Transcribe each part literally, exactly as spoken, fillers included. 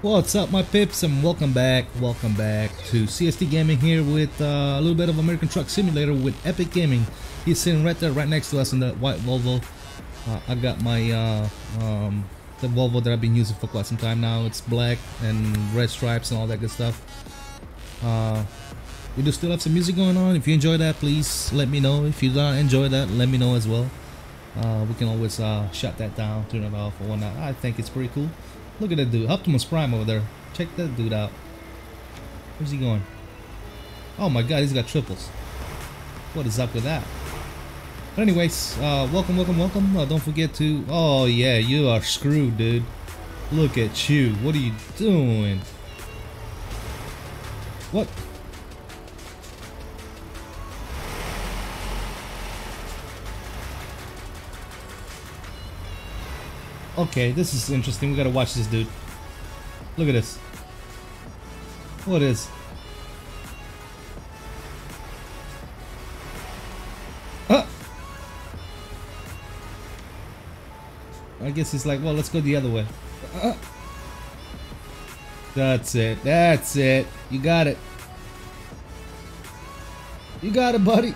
What's up, my pips, and welcome back, welcome back to C S T Gaming here with uh, a little bit of American Truck Simulator with Epic Gaming. He's sitting right there, right next to us in that white Volvo. Uh, I got my uh, um, the Volvo that I've been using for quite some time now. It's black and red stripes and all that good stuff. Uh, we do still have some music going on. If you enjoy that, please let me know. If you don't enjoy that, let me know as well. Uh, we can always uh, shut that down, turn it off, or whatnot. I think it's pretty cool. Look at that dude, Optimus Prime over there. Check that dude out. Where's he going? Oh my god, he's got triples. What is up with that? But anyways, uh, welcome, welcome, welcome. Uh, don't forget to... Oh yeah, you are screwed, dude. Look at you. What are you doing? What? Okay, this is interesting. We gotta watch this dude. Look at this. What is? Ah! I guess he's like, well, let's go the other way. Ah! That's it. That's it. You got it. You got it, buddy.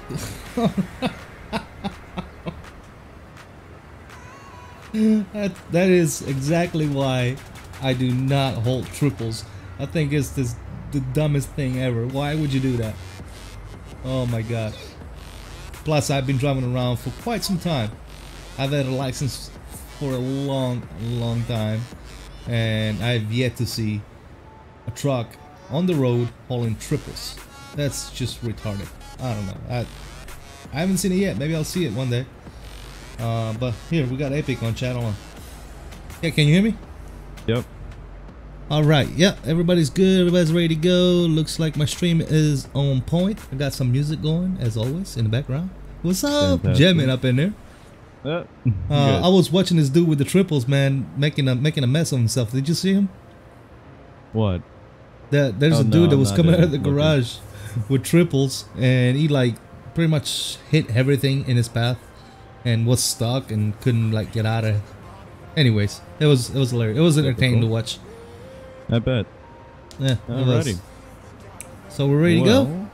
That, that is exactly why I do not hold triples. I think it's this, the dumbest thing ever. Why would you do that? Oh my god. Plus I've been driving around for quite some time. I've had a license for a long, long time. And I've yet to see a truck on the road hauling triples. That's just retarded. I don't know. I, I haven't seen it yet. Maybe I'll see it one day. Uh, but here we got Epic on channel one. Yeah, can you hear me? Yep. All right. Yeah, everybody's good. Everybody's ready to go. Looks like my stream is on point. I got some music going as always in the background. What's up? Fantastic. Jamming up in there. Uh, uh, I was watching this dude with the triples, man, making a making a mess of himself. Did you see him? What? That there's oh, a dude no, that was coming out of the garage with triples, and he like pretty much hit everything in his path. And was stuck and couldn't like get out of it. Anyways, it was it was hilarious. It was entertaining to watch. I bet. Yeah. Alrighty. So we're ready well, to go.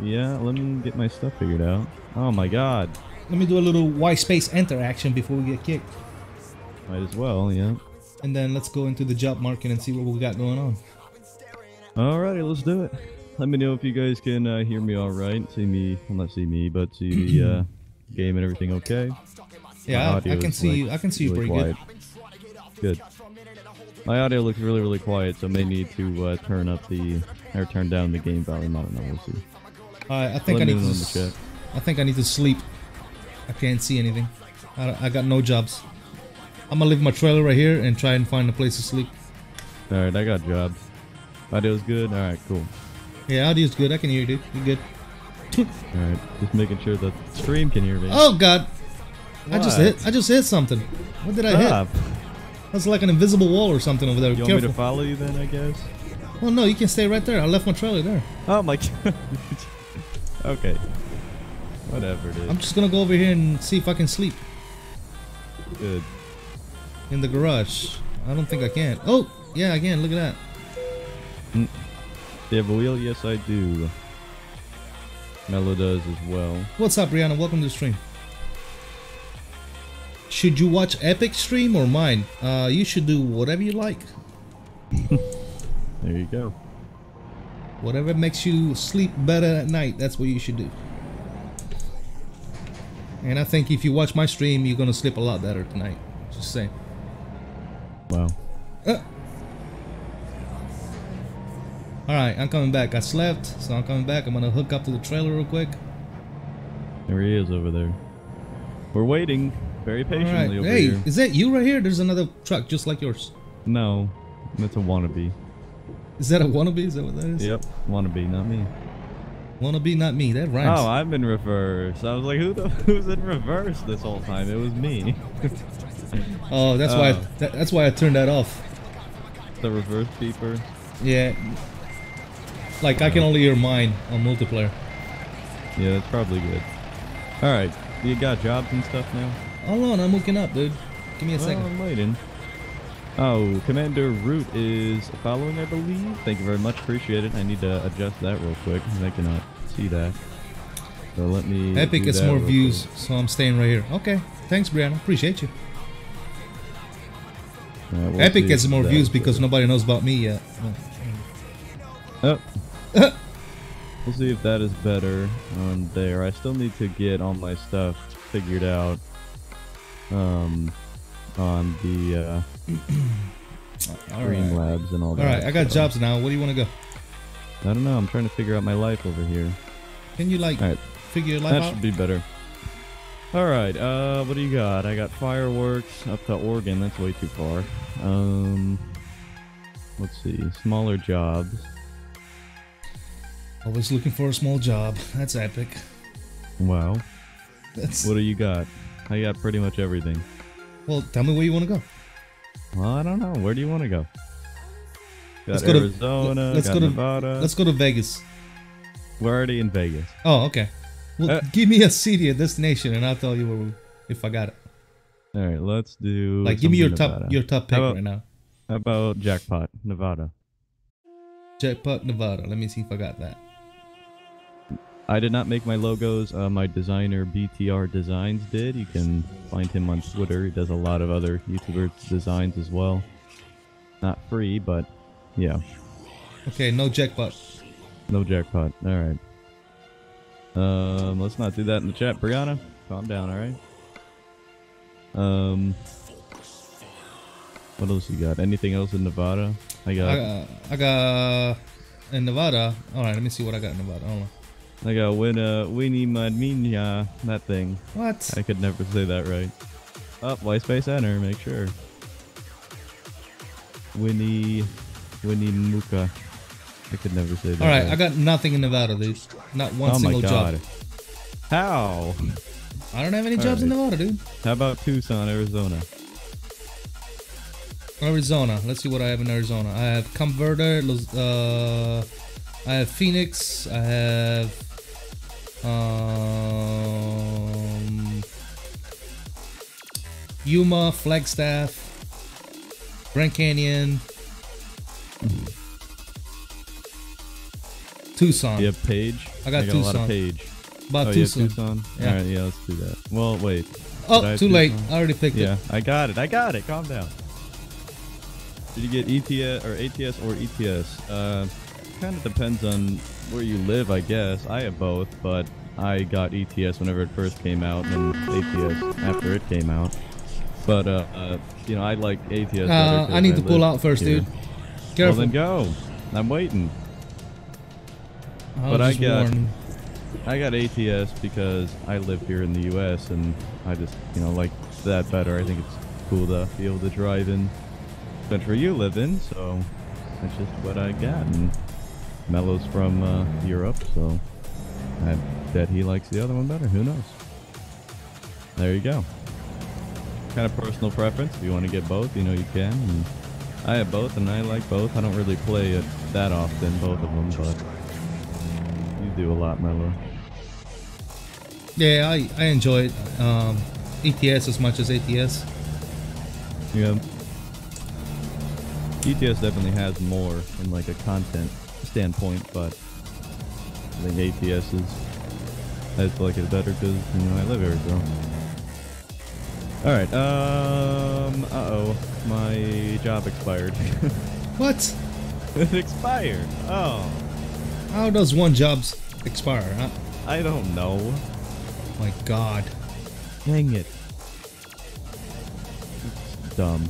Yeah. Let me get my stuff figured out. Oh my god. Let me do a little Y space enter action before we get kicked. Might as well, yeah. And then let's go into the job market and see what we got going on. Alrighty, let's do it. let me know if you guys can uh, hear me all right. See me, well, not see me, but see the uh, game and everything okay. Yeah, I can see like, you. I can see really you pretty quiet. good. Good. My audio looks really, really quiet, so I may need to uh, turn up the or turn down the game volume. I don't know. We'll see. Uh, I think let I need to. I think I need to sleep. I can't see anything. I, I got no jobs. I'm gonna leave my trailer right here and try and find a place to sleep. All right, I got jobs. Audio's good. All right, cool. Yeah, audio's good. I can hear you, dude. You're good. All right, just making sure that the stream can hear me. Oh God! What? I just hit. I just hit something. What did I Stop. hit? That's like an invisible wall or something over there. You Careful. want me to follow you then? I guess. Well, no, you can stay right there. I left my trailer there. Oh my God. Okay. Whatever, dude. I'm just gonna go over here and see if I can sleep. Good. In the garage. I don't think I can. Oh, yeah, I can. Look at that. Do you have a wheel? Yes, I do. Mello does as well. What's up, Brianna? Welcome to the stream. Should you watch Epic stream or mine? Uh, you should do whatever you like. There you go. Whatever makes you sleep better at night, that's what you should do. And I think if you watch my stream, you're gonna sleep a lot better tonight. Just saying. Wow. Uh. Alright, I'm coming back. I slept, so I'm coming back. I'm gonna hook up to the trailer real quick. There he is over there. We're waiting very patiently right. over hey, here. Hey, is that you right here? There's another truck just like yours. No, that's a wannabe. Is that a wannabe? Is that what that is? Yep, wannabe, not me. Wannabe, not me. That rhymes. Oh, I'm in reverse. I was like, who the who's in reverse this whole time? It was me. Oh, that's uh, why. I, that, that's why I turned that off. The reverse beeper. Yeah. Like I can only hear mine on multiplayer. Yeah, that's probably good. All right, you got jobs and stuff now. Hold on, I'm looking up, dude. Give me a well, second. I'm waiting. Oh, Commander Root is following, I believe. Thank you very much. Appreciate it. I need to adjust that real quick. I cannot see that. So let me. Epic gets more views, quick. so I'm staying right here. Okay. Thanks, Brianna. Appreciate you. Right, we'll Epic gets more views because nobody knows about me yet. Oh. oh. We'll see if that is better on there. I still need to get all my stuff figured out. Um. on the uh, Streamlabs and all that. Alright, I got so. jobs now. Where do you want to go? I don't know. I'm trying to figure out my life over here. Can you, like, right. figure your life that out? That should be better. Alright, uh, what do you got? I got fireworks up to Oregon. That's way too far. Um, let's see. Smaller jobs. Always looking for a small job. That's epic. Wow. That's... What do you got? I got pretty much everything. Well, tell me where you want to go. Well, I don't know. Where do you want to go? Got let's go Arizona, to, let's got go to, Nevada. Let's go to Vegas. We're already in Vegas. Oh, okay. Well, uh, give me a city, a destination, and I'll tell you where we, if I got it. All right, let's do... Like, give me your Nevada. top your top pick about, right now. How about Jackpot, Nevada? Jackpot, Nevada. Let me see if I got that. I did not make my logos. Uh, my designer B T R Designs did. You can find him on Twitter. He does a lot of other YouTuber designs as well. Not free, but yeah. Okay, no jackpot. No jackpot. All right. Um, let's not do that in the chat, Brianna. Calm down. All right. Um, what else you got? Anything else in Nevada? I got. I got, I got in Nevada. All right. Let me see what I got in Nevada. Hold on. I got Winnie Winnie Madmina, that thing. What? I could never say that right. Up, oh, white space enter, make sure. Winnie Winnie Muka. I could never say that. All right, right. I got nothing in Nevada, dude. Not one oh single my God. job. How? I don't have any All jobs right. in Nevada, dude. How about Tucson, Arizona? Arizona. Let's see what I have in Arizona. I have Converter, uh, I have Phoenix. I have. Um, Yuma, Flagstaff, Grand Canyon, Tucson. You have Page? I got, I got Tucson. A lot of Page. About oh, Tucson. You have Tucson? Yeah. All right, yeah, let's do that. Well, wait. Oh, too late. Tucson? I already picked yeah, it. Yeah, I got it. I got it. Calm down. Did you get E T S or A T S or E T S? Uh, kind of depends on where you live, I guess. I have both, but I got E T S whenever it first came out, and then A T S after it came out. But, uh, uh you know, I like A T S better. Uh, I need I to pull out first, here. dude. Careful. Well, then go. I'm waiting. I'll but I got, warn. I got A T S because I live here in the U S, and I just, you know, like that better. I think it's cool to be able to drive in the country you live in, so that's just what I got. And Mello's from uh, Europe, so I bet he likes the other one better. Who knows? There you go. Kind of personal preference. If you want to get both, you know you can. And I have both, and I like both. I don't really play it that often, both of them, but you do a lot, Mello. Yeah, I, I enjoy it. Um, E T S as much as A T S. Yeah. E T S definitely has more in like a content standpoint, but I think A T S is, I just like it better because, you know, I live here, so. Alright, um, uh-oh, my job expired. What? It expired, oh. How does one job expire, huh? I don't know. My god. Dang it. It's dumb.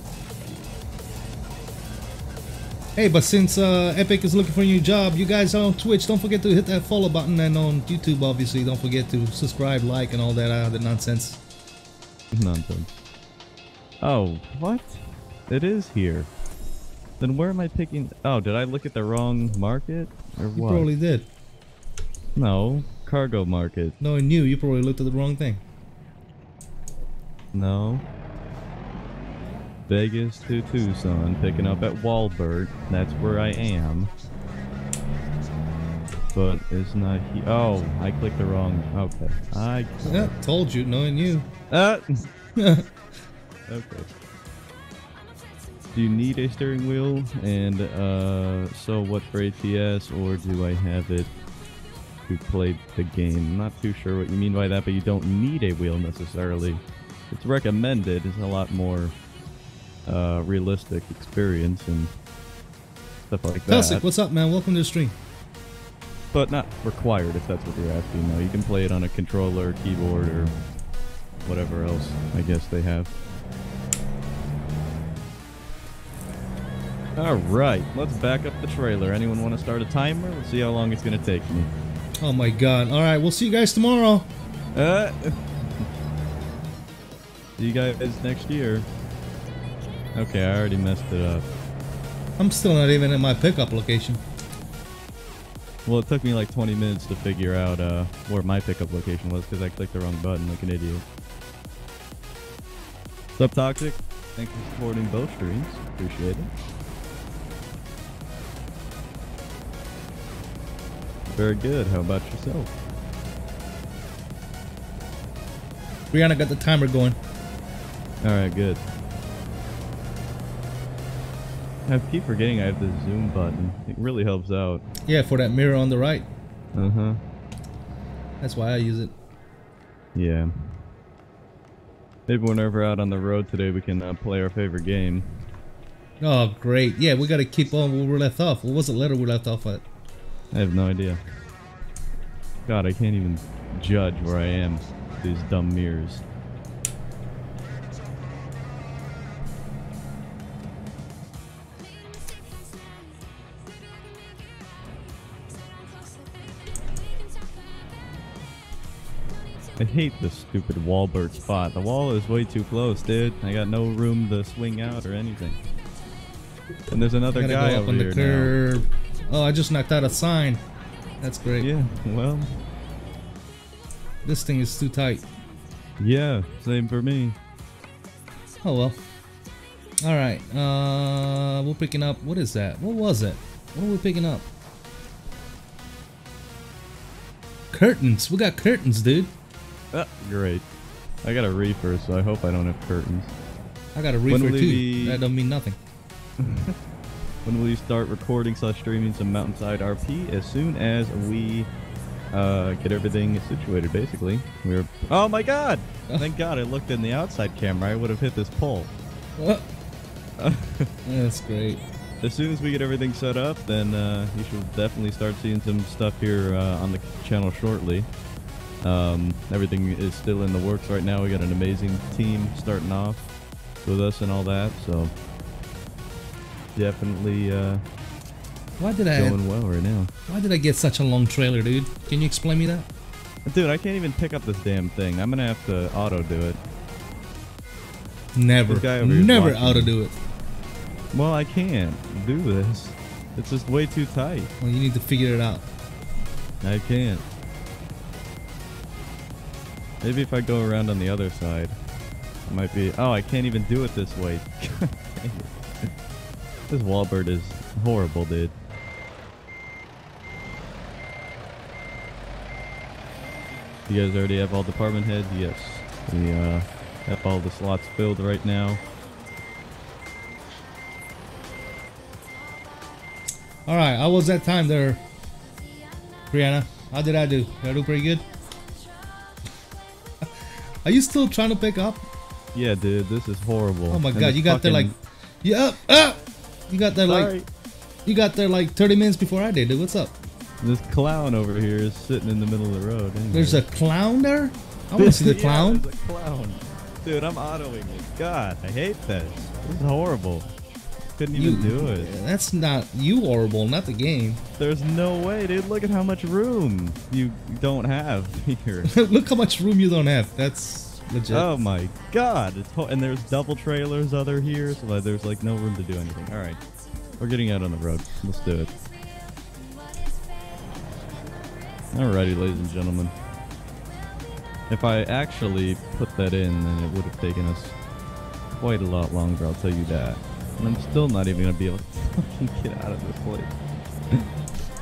Hey, but since uh, Epic is looking for a new job, you guys are on Twitch, don't forget to hit that follow button, and on YouTube, obviously, don't forget to subscribe, like, and all that other nonsense. Nonsense. Oh, what? It is here. Then where am I picking? Oh, did I look at the wrong market? Or what? You probably did. No, cargo market. No, and you, you probably looked at the wrong thing. No. Vegas to Tucson, picking up at Walbert. That's where I am. But it's not here. Oh, I clicked the wrong. Okay. I yeah, told you, knowing you. Uh. Okay. Do you need a steering wheel? And uh, so what for A T S, or do I have it to play the game? I'm not too sure what you mean by that, but you don't need a wheel necessarily. It's recommended. It's a lot more Uh, realistic experience and stuff like that. Tusic, what's up, man? Welcome to the stream. But not required, if that's what you're asking. No, you can play it on a controller, keyboard, or whatever else I guess they have. Alright, let's back up the trailer. Anyone want to start a timer? Let's see how long it's going to take me. Oh my god. Alright, we'll see you guys tomorrow. Uh, see you guys next year. Okay, I already messed it up. I'm still not even in my pickup location. Well, it took me like twenty minutes to figure out uh, where my pickup location was because I clicked the wrong button like an idiot. What's up, Toxic? Thanks for supporting both streams. Appreciate it. Very good. How about yourself? Brianna got the timer going. Alright, good. I keep forgetting I have the zoom button. It really helps out. Yeah, for that mirror on the right. Uh-huh. That's why I use it. Yeah. Maybe whenever we're out on the road today, we can uh, play our favorite game. Oh, great. Yeah, we gotta keep on where we left off. What was the letter we left off at? I have no idea. God, I can't even judge where I am with these dumb mirrors. I hate this stupid Walbert spot. The wall is way too close, dude. I got no room to swing out or anything. And there's another guy go up over on the here curb. Now. Oh, I just knocked out a sign. That's great. Yeah, well. This thing is too tight. Yeah, same for me. Oh, well. Alright, uh, we're picking up. What is that? What was it? What are we picking up? Curtains. We got curtains, dude. Ah, great. I got a reefer, so I hope I don't have curtains. I got a reefer too. Be... That don't mean nothing. When will you start recording slash streaming some Mountainside R P? As soon as we uh, get everything situated, basically. We're. Oh my god! Thank god I looked in the outside camera. I would have hit this pole. What? That's great. as soon as we get everything set up, then uh, you should definitely start seeing some stuff here uh, on the channel shortly. Um, everything is still in the works right now. We got an amazing team starting off with us and all that, so definitely uh, why did I, going well right now. Why did I get such a long trailer, dude? Can you explain me that? Dude, I can't even pick up this damn thing. I'm gonna have to auto do it. Never, never auto do it. Well, I can't do this. It's just way too tight. Well, you need to figure it out. I can't. Maybe if I go around on the other side, it might be. Oh, I can't even do it this way. This Walbert is horrible, dude. You guys already have all department heads? Yes. We uh, have all the slots filled right now. All right, how was that time there, Brianna? How did I do? Did I do pretty good? Are you still trying to pick up? Yeah, dude, this is horrible. Oh my and god, you got there like, yeah, ah! you got there Sorry. like, you got there like thirty minutes before I did, dude. What's up? This clown over here is sitting in the middle of the road. Anyway. There's a clown there? I want to see the clown. Yeah, there's a clown. Dude, I'm autoing it. God, I hate this. This is horrible. Couldn't even you, do it. That's not you horrible, not the game. There's no way, dude. Look at how much room you don't have here. Look how much room you don't have. That's legit. Oh my god. It's ho and there's double trailers other here, so there's like no room to do anything. All right. We're getting out on the road. Let's do it. Alrighty, ladies and gentlemen. If I actually put that in, then it would have taken us quite a lot longer, I'll tell you that. And I'm still not even going to be able to fucking get out of this place.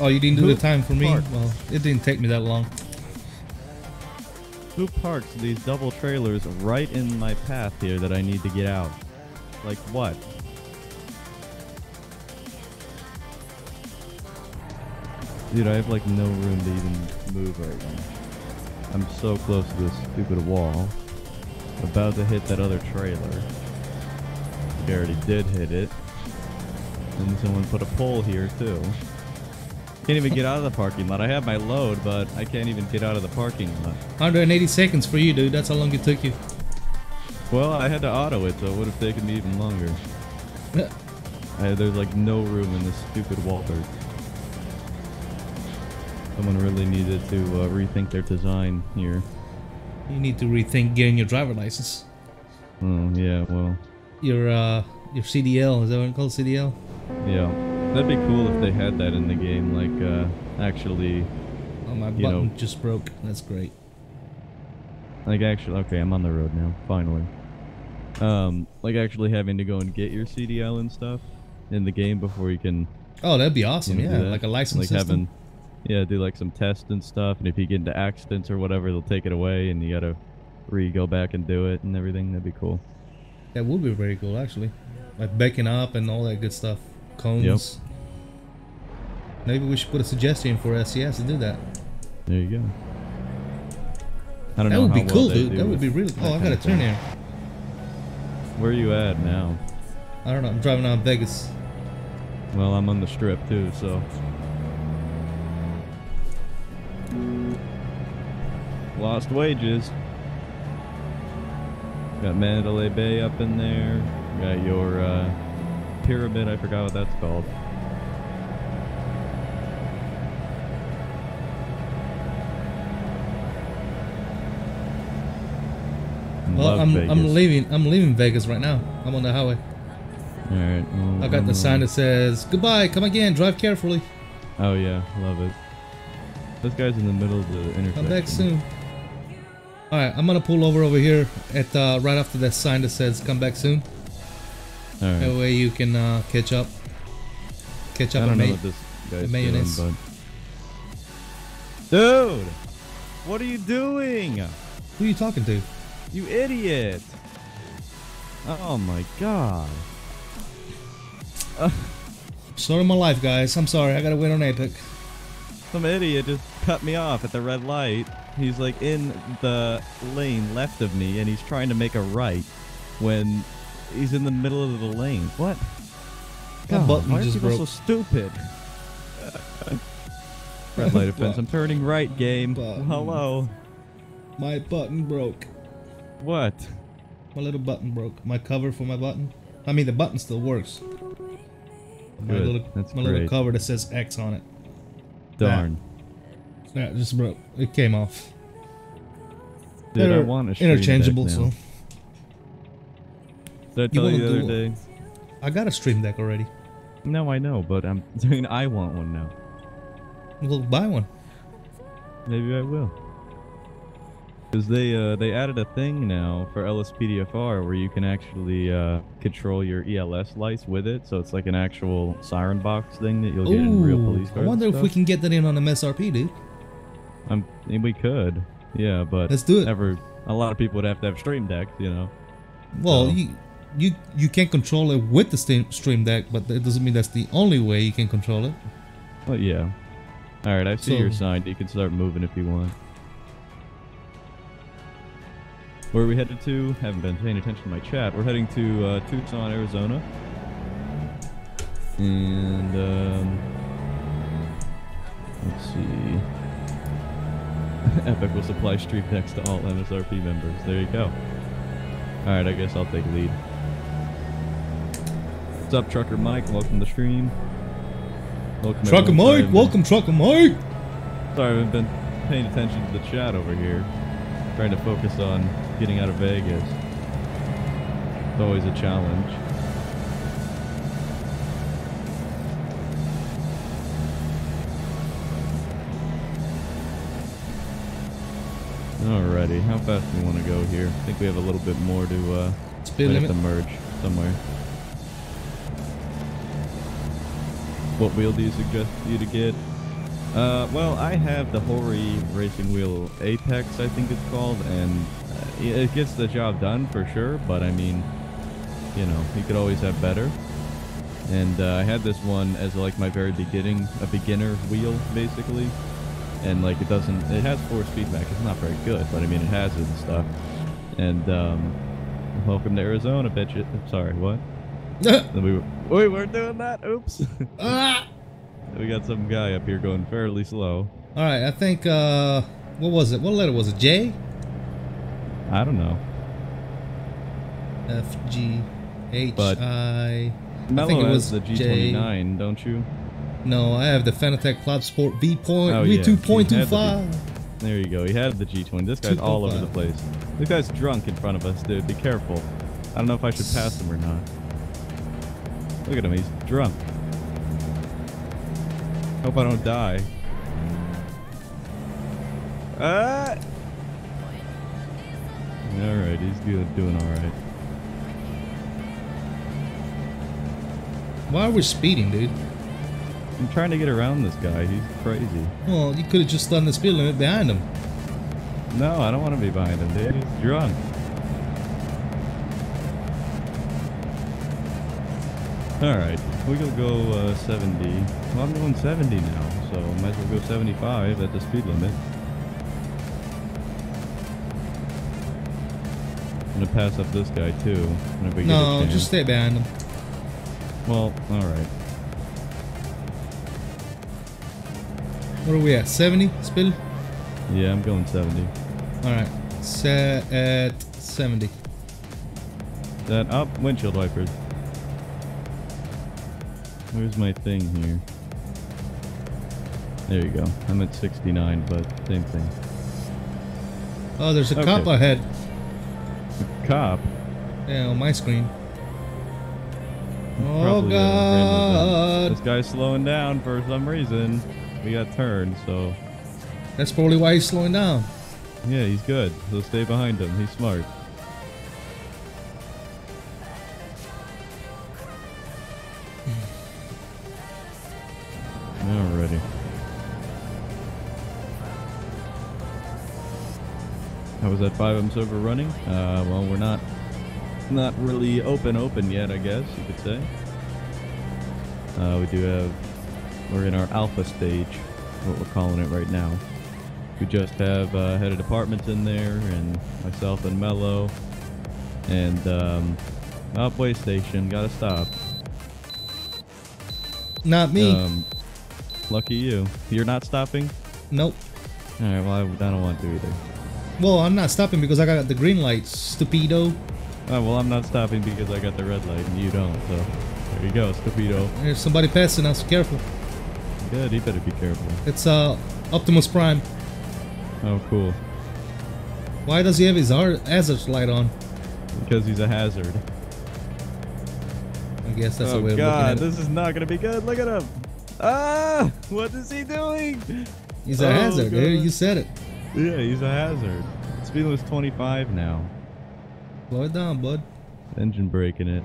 Oh, you didn't do Who the time for me? Parks? Well, it didn't take me that long. Who parks these double trailers right in my path here that I need to get out? Like what? Dude, I have like no room to even move right now. I'm so close to this stupid wall. About to hit that other trailer. I already did hit it. And someone put a pole here too. Can't even get out of the parking lot. I have my load, but I can't even get out of the parking lot. one hundred eighty seconds for you, dude. That's how long it took you. Well, I had to auto it, so it would have taken me even longer. I, there's like no room in this stupid Walbert. Someone really needed to uh, rethink their design here. You need to rethink getting your driver license. Oh yeah, well. Your uh, your C D L, is that what it's called, C D L? Yeah, that'd be cool if they had that in the game. Like uh, actually. Oh, my button know, just broke. That's great. Like actually, okay, I'm on the road now. Finally. Um, like actually having to go and get your C D L and stuff in the game before you can. Oh, that'd be awesome. You know, yeah, like a license like system. Having, yeah, do like some tests and stuff, and if you get into accidents or whatever, they'll take it away, and you gotta re-go back and do it and everything. That'd be cool. That would be very cool, actually. Like backing up and all that good stuff. Cones. Yep. Maybe we should put a suggestion for S C S to do that. There you go. I don't that know. Would how well cool, they do that would be cool, dude. That would be really cool. Oh, I gotta turn here. Where are you at now? I don't know. I'm driving out of Vegas. Well, I'm on the strip too, so. Lost wages. Got Mandalay Bay up in there. Got your uh, pyramid. I forgot what that's called. Well, I'm Vegas. I'm leaving. I'm leaving Vegas right now. I'm on the highway. All right. Well, I got I'm the sign that says goodbye. Come again. Drive carefully. Oh yeah, love it. This guy's in the middle of the intersection. Come back soon. Alright, I'm gonna pull over over here at uh, right after that sign that says come back soon. Alright. That way you can uh, catch up. Catch up on me. I don't know what this guy's mayonnaise. Doing, but... Dude! What are you doing? Who are you talking to? You idiot! Oh my god. Uh. Story of my life, guys. I'm sorry. I gotta wait on Epic. Some idiot just cut me off at the red light. He's like in the lane left of me and he's trying to make a right when he's in the middle of the lane. What? God, button why are just people broke. so stupid? Red light offense. I'm turning right, game. Button. Hello. My button broke. What? My little button broke. My cover for my button. I mean, the button still works. My Good. little, That's my great. little cover that says X on it. Darn. That, that just broke. It came off. Dude, They're I want a stream interchangeable, deck now. so. Did I tell you, you the other day? One? I got a stream deck already. No, I know, but I'm doing. I want one now. We'll buy one. Maybe I will. Because they uh, they added a thing now for L S P D F R where you can actually uh, control your E L S lights with it, so it's like an actual siren box thing that you'll Ooh, get in real police cars. I wonder if we can get that in on M S R P, dude. I'm. We could. Yeah, but let's do it. Never, a lot of people would have to have stream decks, you know. Well, so. you you you can control it with the stream stream deck, but that doesn't mean that's the only way you can control it. Well, yeah. All right, I see so, your sign. You can start moving if you want. Where are we headed to? Haven't been paying attention to my chat. We're heading to uh, Tucson, Arizona. And, um... let's see... Epic will supply street decks to all M S R P members. There you go. Alright, I guess I'll take lead. What's up, Trucker Mike? Welcome to the stream. Welcome Trucker Mike! Welcome, Trucker Mike! Sorry, I haven't been paying attention to the chat over here. Trying to focus on getting out of Vegas. It's always a challenge. Alrighty, how fast do we want to go here? I think we have a little bit more to uh, speed limit to merge somewhere. What wheel do you suggest you to get? Uh, well, I have the Hori Racing Wheel Apex, I think it's called, and it gets the job done for sure, but I mean, you know, you could always have better. And uh, I had this one as like my very beginning, a beginner wheel, basically. And like it doesn't, it has force feedback, it's not very good, but I mean it has it and stuff. And um, welcome to Arizona, bitch. I'm sorry, what? we, were, we weren't doing that, oops. Ah! We got some guy up here going fairly slow. Alright, I think, uh, what was it? What letter was it? J? I don't know. F, G, H, but I... Mello I think it has was the G twenty-nine, J. don't you? No, I have the Fanatec Club Sport V Point oh, yeah. Two Point Two Five. The, there you go, he had the G twenty. This guy's all over the place. This guy's drunk in front of us, dude. Be careful. I don't know if I should pass him or not. Look at him, he's drunk. Hope I don't die. Ah! Alright, he's good, doing alright. Why are we speeding, dude? I'm trying to get around this guy. He's crazy. Well, you could have just done the speed limit behind him. No, I don't want to be behind him, dude. He's drunk. Alright, we will go uh, seventy. Well, I'm going seventy now, so might as well go seventy-five at the speed limit. I'm gonna pass up this guy too. No, just stay behind him. Well, alright. Where are we at? seventy? Speed? Yeah, I'm going seventy. Alright, set at seventy. That up, windshield wipers. Where's my thing here? There you go. I'm at sixty-nine, but same thing. Oh, there's a okay. cop ahead. A cop? Yeah, on my screen. Oh, God. This guy's slowing down for some reason. We got turned, so. That's probably why he's slowing down. Yeah, he's good. So stay behind him. He's smart. Alrighty. How was that five M server running? Uh, well, we're not not really open open yet, I guess you could say. Uh, we do have, we're in our alpha stage, what we're calling it right now. We just have uh, head of departments in there, and myself and Mello, and um, Not PlayStation. Gotta stop. Not me. Um, lucky you. You're not stopping? Nope. All right. Well, I, I don't want to either. Well, I'm not stopping because I got the green light, stupido. Oh, well, I'm not stopping because I got the red light and you don't. So there you go, stupido. There's somebody passing us. Careful. Good. You better be careful. It's uh Optimus Prime. Oh, cool. Why does he have his hazard light on? Because he's a hazard. I guess that's oh a way of God, looking at it. Oh God, this is not gonna be good. Look at him. Ah, what is he doing? He's a oh hazard, God. dude. You said it. Yeah, he's a hazard. Speed limit's twenty-five now. Slow it down, bud. Engine braking it.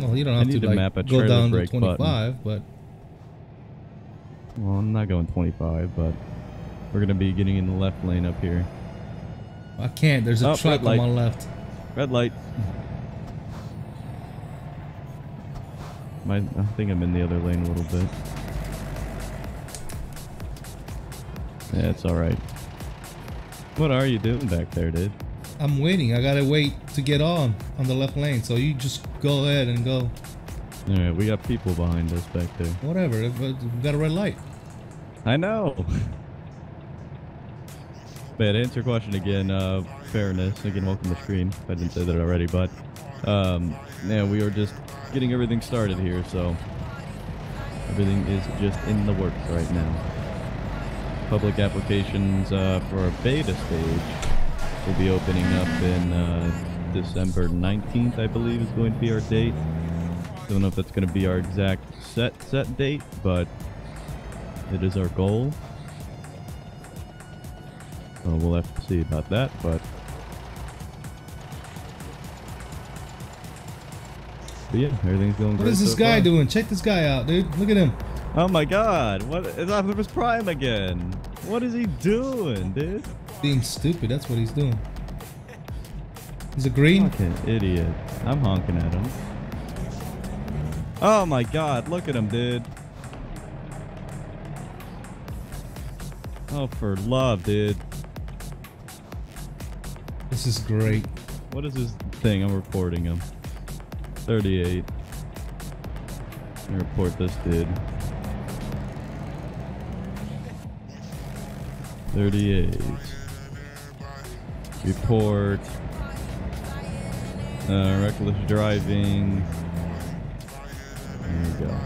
Well, you don't have to, to like map a go down to twenty-five, button. but. Well, I'm not going twenty-five, but we're gonna be getting in the left lane up here. I can't. There's a oh, truck on my left. Red light. My, I think I'm in the other lane a little bit. Yeah, it's all right. What are you doing back there, dude? I'm waiting. I gotta wait to get on on the left lane. So you just go ahead and go. All right, we got people behind us back there. Whatever. We got a red light. I know. But to answer your question again, uh, fairness. Again, welcome to Stream. I didn't say that already, but um, yeah, we are just getting everything started here, so everything is just in the works right now. Public applications uh, for our beta stage will be opening up in uh, December nineteenth, I believe, is going to be our date. Don't know if that's going to be our exact set set date, but it is our goal. So we'll have to see about that, but, but yeah, everything's going great. What is this so guy far. doing? Check this guy out, dude. Look at him. Oh my God! What is Optimus Prime again? What is he doing, dude? Being stupid. That's what he's doing. Is it green? Fucking idiot! I'm honking at him. Oh my God! Look at him, dude. Oh, for love, dude. This is great. What is this thing? I'm reporting him. thirty-eight. I'm gonna report this dude. thirty-eight. Report. Uh, reckless driving. There we go.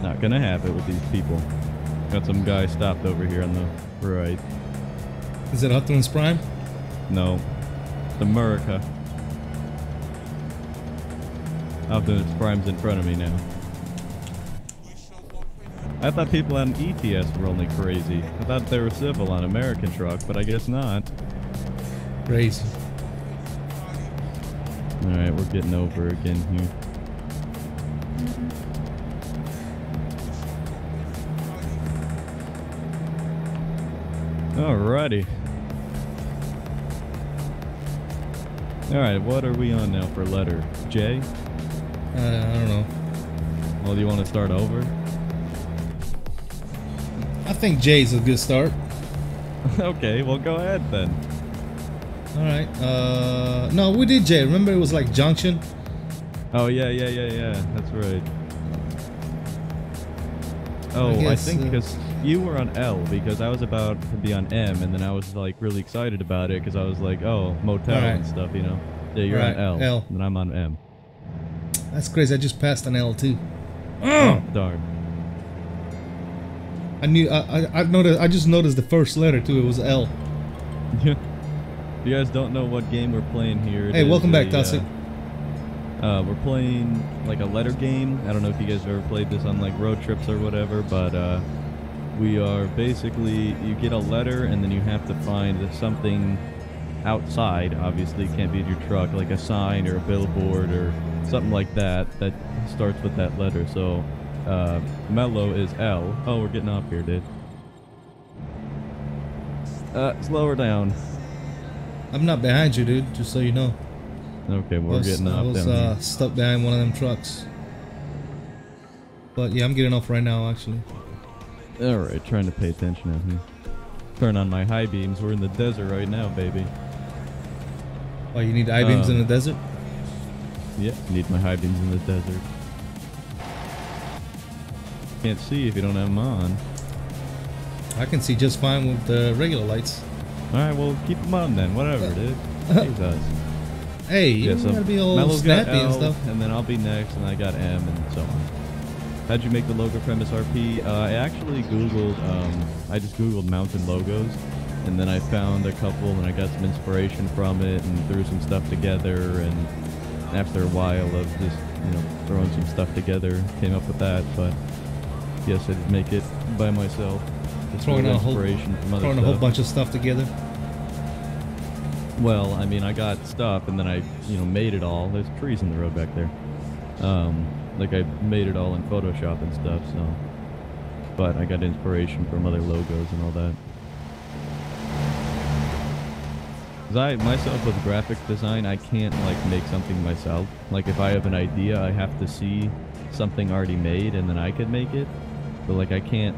Not gonna have it with these people. Got some guy stopped over here on the right. Is it Optimus Prime? No. It's America. Optimus Prime's in front of me now. I thought people on E T S were only crazy. I thought they were civil on American Truck, but I guess not. Crazy. Alright, we're getting over again here. Alrighty. Alright, what are we on now for letter? J? Uh, I don't know. Well, do you want to start over? I think J's a good start. Okay, well go ahead then. Alright, uh no, we did J. Remember it was like junction? Oh yeah, yeah, yeah, yeah. That's right. Oh, I, guess, I think uh, because you were on L, because I was about to be on M, and then I was like really excited about it because I was like, oh, motel right. and stuff, you know. Yeah, you're right, on L, L. And I'm on M. That's crazy, I just passed on L too. Oh, darn. I knew. I, I. I noticed. I just noticed the first letter too. It was L. Yeah. If you guys don't know what game we're playing here. Hey, welcome back, Tassi. Uh, uh, we're playing like a letter game. I don't know if you guys have ever played this on like road trips or whatever, but uh, we are basically you get a letter and then you have to find something outside. Obviously, it can't be in your truck, like a sign or a billboard or something like that that starts with that letter. So. Uh, Mello is L. Oh, we're getting off here, dude. Uh, slower down. I'm not behind you, dude, just so you know. Okay, we're was, getting off. I was down uh, here. stuck behind one of them trucks. But yeah, I'm getting off right now, actually. Alright, trying to pay attention out here. Turn on my high beams. We're in the desert right now, baby. Oh, you need I-beams um, in the desert? Yeah, need my I-beams in the desert. Can't see if you don't have them on. I can see just fine with the regular lights. Alright, well, keep them on then. Whatever, uh, dude. Uh, Jesus. Hey, you yeah, so gotta be all Mello's snappy L, and stuff. And then I'll be next, and I got M, and so on. How'd you make the logo for M S R P? Uh, I actually Googled, um, I just Googled mountain logos, and then I found a couple, and I got some inspiration from it, and threw some stuff together, and after a while of just, you know, throwing some stuff together, came up with that, but yes, I did make it by myself. Just throwing a whole, throwing a whole bunch of stuff together? Well, I mean, I got stuff, and then I, you know, made it all. There's trees in the road back there. Um, like, I made it all in Photoshop and stuff, so. But I got inspiration from other logos and all that. Because I, myself, with graphic design, I can't, like, make something myself. Like, if I have an idea, I have to see something already made, and then I could make it. But, like, I can't,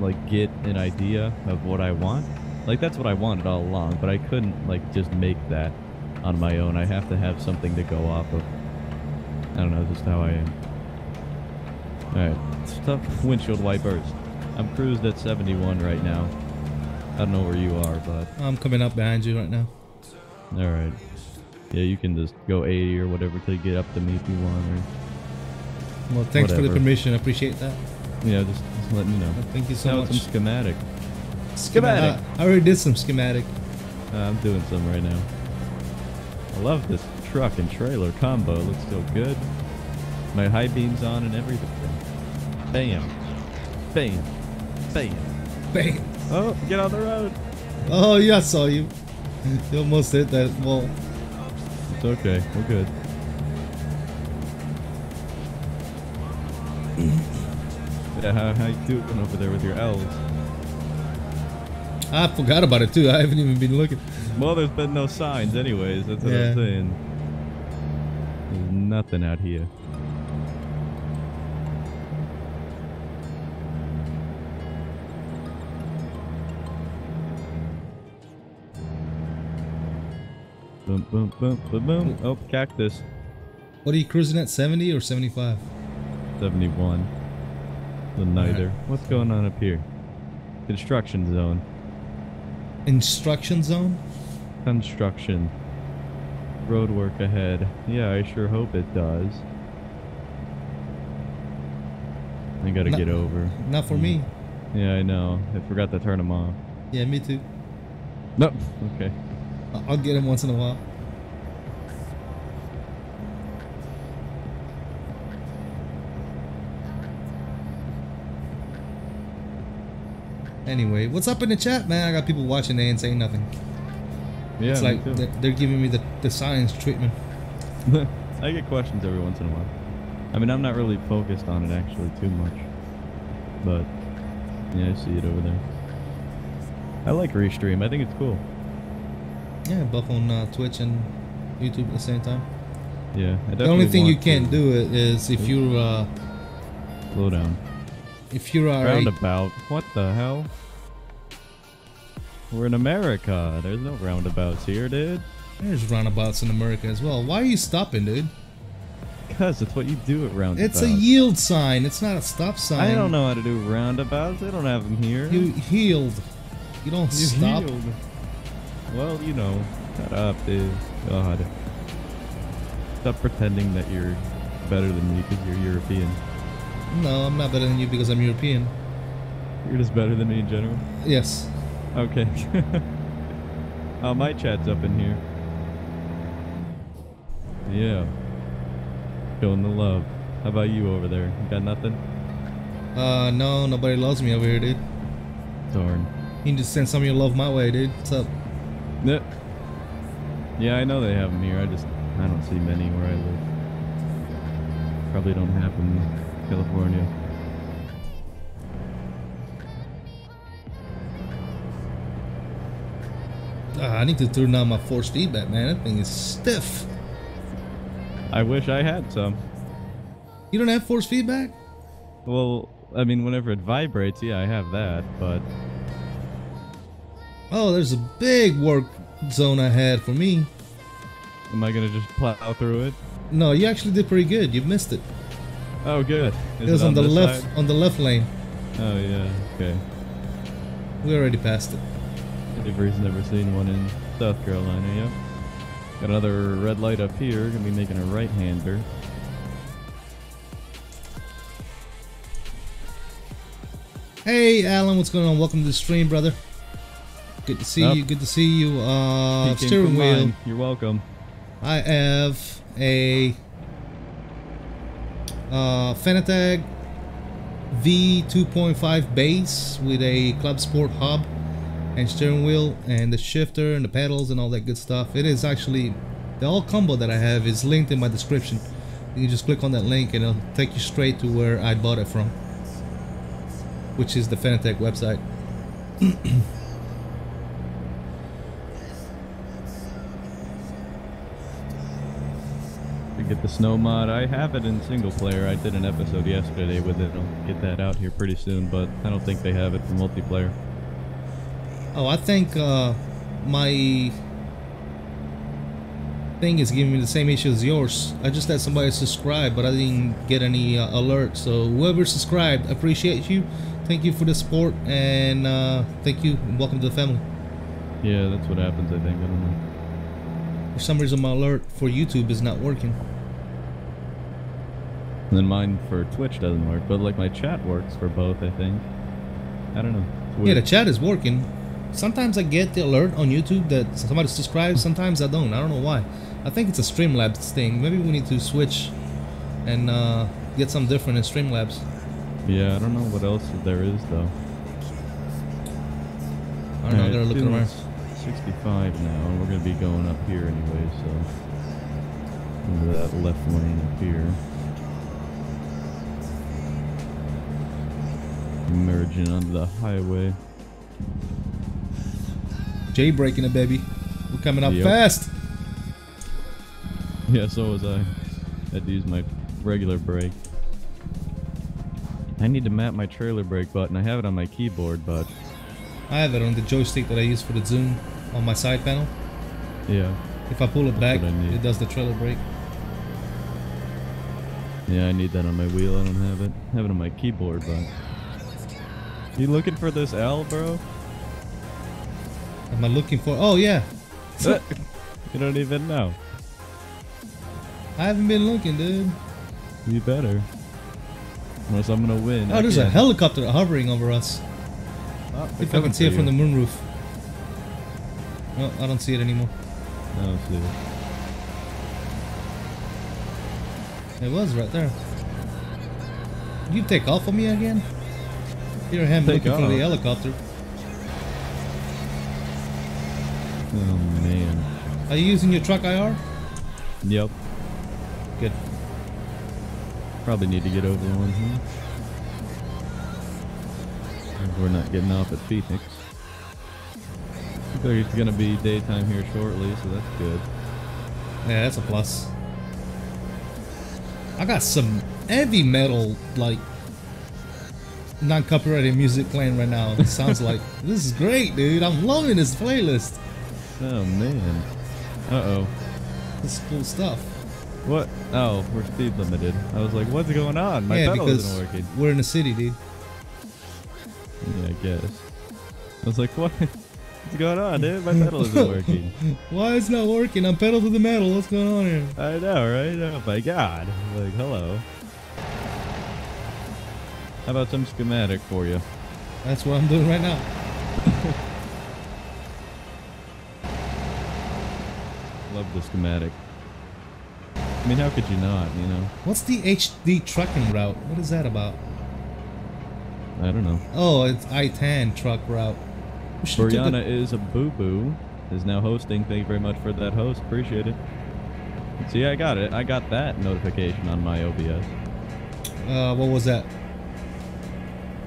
like, get an idea of what I want. Like, that's what I wanted all along, but I couldn't, like, just make that on my own. I have to have something to go off of. I don't know, just how I am. Alright, stuff windshield wipers. I'm cruised at seventy-one right now. I don't know where you are, but... I'm coming up behind you right now. Alright. Yeah, you can just go eighty or whatever till you get up to me if you want. Or well, thanks whatever. for the permission. I appreciate that. Yeah, just, just letting you know. Well, thank you so now much. Some schematic. Schematic! Uh, I already did some schematic. Uh, I'm doing some right now. I love this truck and trailer combo. Looks so good. My high beams on and everything. Bam. Bam. Bam. Bam. Oh, get on the road. Oh, yeah, I saw you. You almost hit that wall. It's okay. We're good. Yeah, how, how you doing over there with your elves? I forgot about it too. I haven't even been looking. Well, there's been no signs anyways. That's what yeah. I'm saying. There's nothing out here. Boom, boom, boom, boom, boom. Oh, cactus. What are you cruising at? seventy or seventy-five? seventy-one. The neither. Right. What's going on up here? Construction zone. Instruction zone? Construction. Road work ahead. Yeah, I sure hope it does. I gotta not, get over. Not for me. Yeah, I know. I forgot to turn them off. Yeah, me too. Nope. Okay. I'll get him once in a while. Anyway, what's up in the chat, man? I got people watching, they ain't saying nothing. Yeah, it's like they're, they're giving me the, the science treatment. I get questions every once in a while. I mean, I'm not really focused on it actually too much, but yeah, I see it over there. I like Restream. I think it's cool. Yeah, both on uh, Twitch and YouTube at the same time. Yeah, I the only thing you can't do it is if you're uh, slow down. If you're a roundabout, what the hell? We're in America. There's no roundabouts here, dude. There's roundabouts in America as well. Why are you stopping, dude? Because it's what you do at roundabouts. It's a yield sign. It's not a stop sign. I don't know how to do roundabouts. They don't have them here. You healed. You don't you stop. Healed. Well, you know. Shut up, dude. God. Stop pretending that you're better than me because you're European. No, I'm not better than you because I'm European. You're just better than me in general? Yes. Okay. Oh, my chat's up in here. Yeah. Showing the love. How about you over there? You got nothing? Uh, no, nobody loves me over here, dude. Darn. You can just send some of your love my way, dude. What's up? Yep. Yeah, I know they have them here. I just, I don't see many where I live. Probably don't have them either. California. Ah, I need to turn down my force feedback, man. That thing is stiff. I wish I had some. You don't have force feedback? Well, I mean, whenever it vibrates, yeah, I have that, but... Oh, there's a big work zone I had for me. Am I gonna just plow through it? No, you actually did pretty good. You missed it. Oh, good. Is it was it on, on the left, side? on the left lane. Oh yeah. Okay. We already passed it. I've never seen one in South Carolina. Yep. Yeah. Got another red light up here. Gonna be making a right-hander. Hey, Alan, what's going on? Welcome to the stream, brother. Good to see oh. you. Good to see you. Uh, steering wheel. Mine. You're welcome. I have a uh, Fanatec V two point five base with a Club Sport hub and steering wheel and the shifter and the pedals and all that good stuff. It is actually the all combo that I have is linked in my description. You just click on that link and it'll take you straight to where I bought it from, which is the Fanatec website. To get the snow mod, I have it in single player. I did an episode yesterday with it. I'll get that out here pretty soon, but I don't think they have it for multiplayer. Oh, I think uh, my thing is giving me the same issue as yours. I just had somebody subscribe, but I didn't get any uh, alert. So whoever subscribed, appreciate you. Thank you for the support, and uh, thank you. And welcome to the family. Yeah, that's what happens, I think. I don't know. For some reason, my alert for YouTube is not working. And then mine for Twitch doesn't work, but like my chat works for both, I think. I don't know. Yeah, the chat is working. Sometimes I get the alert on YouTube that somebody subscribes. Sometimes I don't. I don't know why. I think it's a Streamlabs thing. Maybe we need to switch and uh, get something different in Streamlabs. Yeah, I don't know what else there is though. I don't know, I gotta look around. sixty-five now, and we're gonna be going up here anyway, so into that left lane up here. Merging onto the highway. J-braking it, baby. We're coming up yep. fast. Yeah, so was I. I had to use my regular brake. I need to map my trailer brake button. I have it on my keyboard, but I have it on the joystick that I use for the zoom on my side panel. Yeah. If I pull it back, it does the trailer brake. Yeah, I need that on my wheel. I don't have it. I have it on my keyboard, but you looking for this L, bro? Am I looking for? Oh yeah. You don't even know. I haven't been looking, dude. You better. Unless I'm gonna win. Oh, there's a helicopter hovering over us. Oh, if I can see it from the moonroof. No, I don't see it anymore. I don't see it. It was right there. You take off on me again? Here I am looking for the helicopter. Oh man. Are you using your truck I R? Yep. Good. Probably need to get over one here. We're not getting off at Phoenix. It's gonna be daytime here shortly, so that's good. Yeah, that's a plus. I got some heavy metal, like non-copyrighted music playing right now. It sounds like this is great, dude. I'm loving this playlist. Oh man. Uh oh. This is cool stuff. What? Oh, we're speed limited. I was like, what's going on? My yeah, pedal isn't working. We're in a city, dude. Yeah, I guess. I was like, what? What's going on, dude? My pedal isn't working. Why is it not working? I'm pedal to the metal. What's going on here? I know, right? Oh my god. Like, hello. How about some schematic for you? That's what I'm doing right now. Love the schematic. I mean, how could you not, you know? What's the H D trucking route? What is that about? I don't know. Oh, it's I ten truck route. Brianna is a boo-boo. Is now hosting. Thank you very much for that host. Appreciate it. See, I got it. I got that notification on my O B S. Uh, what was that?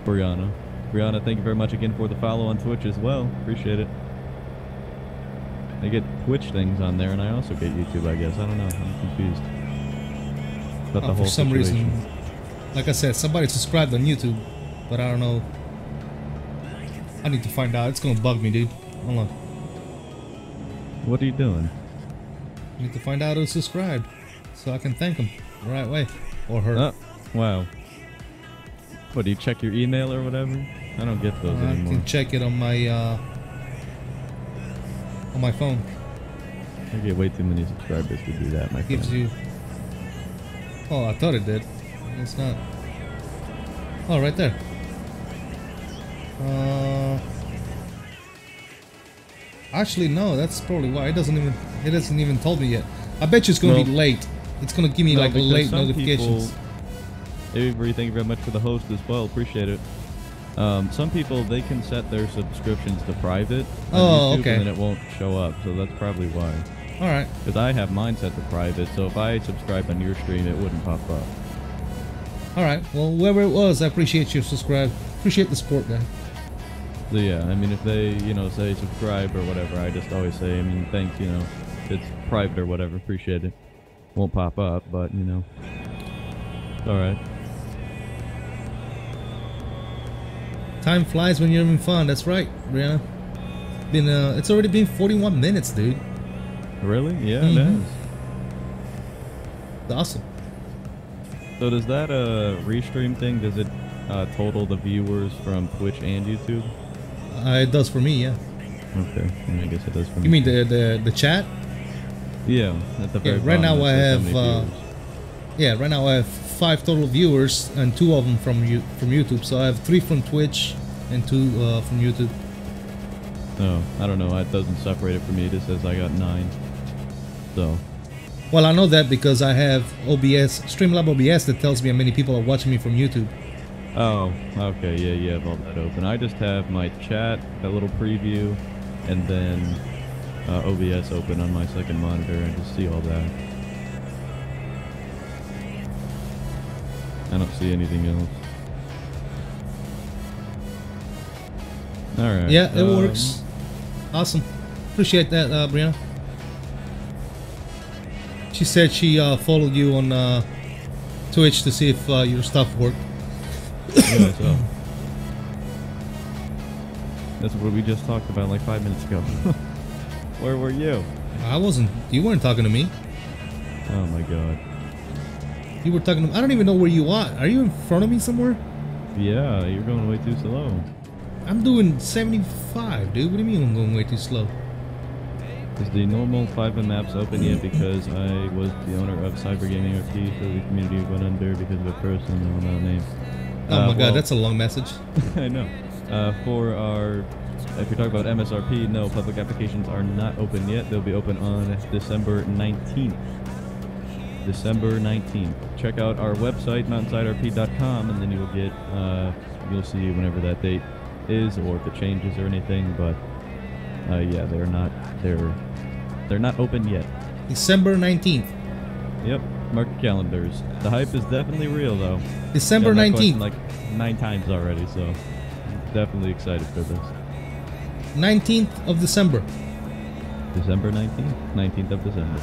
Brianna. Brianna, thank you very much again for the follow on Twitch as well. Appreciate it. I get Twitch things on there, and I also get YouTube, I guess. I don't know. I'm confused about oh, the whole for some situation. reason. Like I said, somebody subscribed on YouTube, but I don't know. I need to find out. It's gonna bug me, dude. Hold on. What are you doing? I need to find out who's subscribed so I can thank him the right way. Or her. Oh, wow. What, do you check your email or whatever? I don't get those uh, anymore. I can check it on my, uh, on my phone. I get way too many subscribers to do that, my friend. Gives you... Oh, I thought it did. It's not. Oh, right there. Uh... Actually, no, that's probably why it doesn't even it hasn't even told me yet. I bet you it's gonna no. be late. It's gonna give me no, like late notifications. People, Avery, thank you very much for the host as well. Appreciate it. Um, some people, they can set their subscriptions to private on oh, YouTube, okay. and then it won't show up. So that's probably why. All right. Because I have mine set to private, so if I subscribe on your stream, it wouldn't pop up. All right. Well, whoever it was, I appreciate you subscribe. Appreciate the support, man. So yeah, I mean, if they, you know, say subscribe or whatever, I just always say, I mean, thanks, you know, it's private or whatever, appreciate it. Won't pop up, but, you know, it's alright. Time flies when you're having fun, that's right, Brianna. Been, uh, it's already been forty-one minutes, dude. Really? Yeah, mm-hmm. It is. It's awesome. So does that, uh, restream thing, does it uh, total the viewers from Twitch and YouTube? Uh, it does for me, yeah. Okay, I guess it does for me. You mean the the, the chat? Yeah, at the very yeah, right now I have uh, yeah, right now I have five total viewers and two of them from you from YouTube. So I have three from Twitch and two uh, from YouTube. Oh, I don't know. It doesn't separate it for me. It just says I got nine. So. Well, I know that because I have O B S, Streamlabs O B S, that tells me how many people are watching me from YouTube. Oh, okay, yeah, yeah, I have all that open. I just have my chat, a little preview, and then uh, O B S open on my second monitor and just see all that. I don't see anything else. Alright. Yeah, it um, works. Awesome. Appreciate that, uh, Brianna. She said she uh, followed you on uh, Twitch to see if uh, your stuff worked. Yeah, so that's what we just talked about like five minutes ago. Where were you? I wasn't. You weren't talking to me. Oh my god. You were talking to me. I don't even know where you are. Are you in front of me somewhere? Yeah, you're going way too slow. I'm doing seventy-five, dude. What do you mean I'm going way too slow? Is the normal five M maps open yet? Because I was the owner of Cyber Gaming R P, so the community went under because of a person without a name. Oh uh, my god, well, that's a long message. I know. Uh, for our, if you're talking about M S R P, no, public applications are not open yet. They'll be open on December nineteenth. December nineteenth. Check out our website, mountain side R P dot com, and then you'll get, uh, you'll see whenever that date is, or if it changes or anything. But uh, yeah, they're not, they're, they're not open yet. December nineteenth. Yep. Mark your calendars. The hype is definitely real, though. December nineteenth. Like nine times already, so I'm definitely excited for this. nineteenth of December. December nineteenth? nineteenth of December.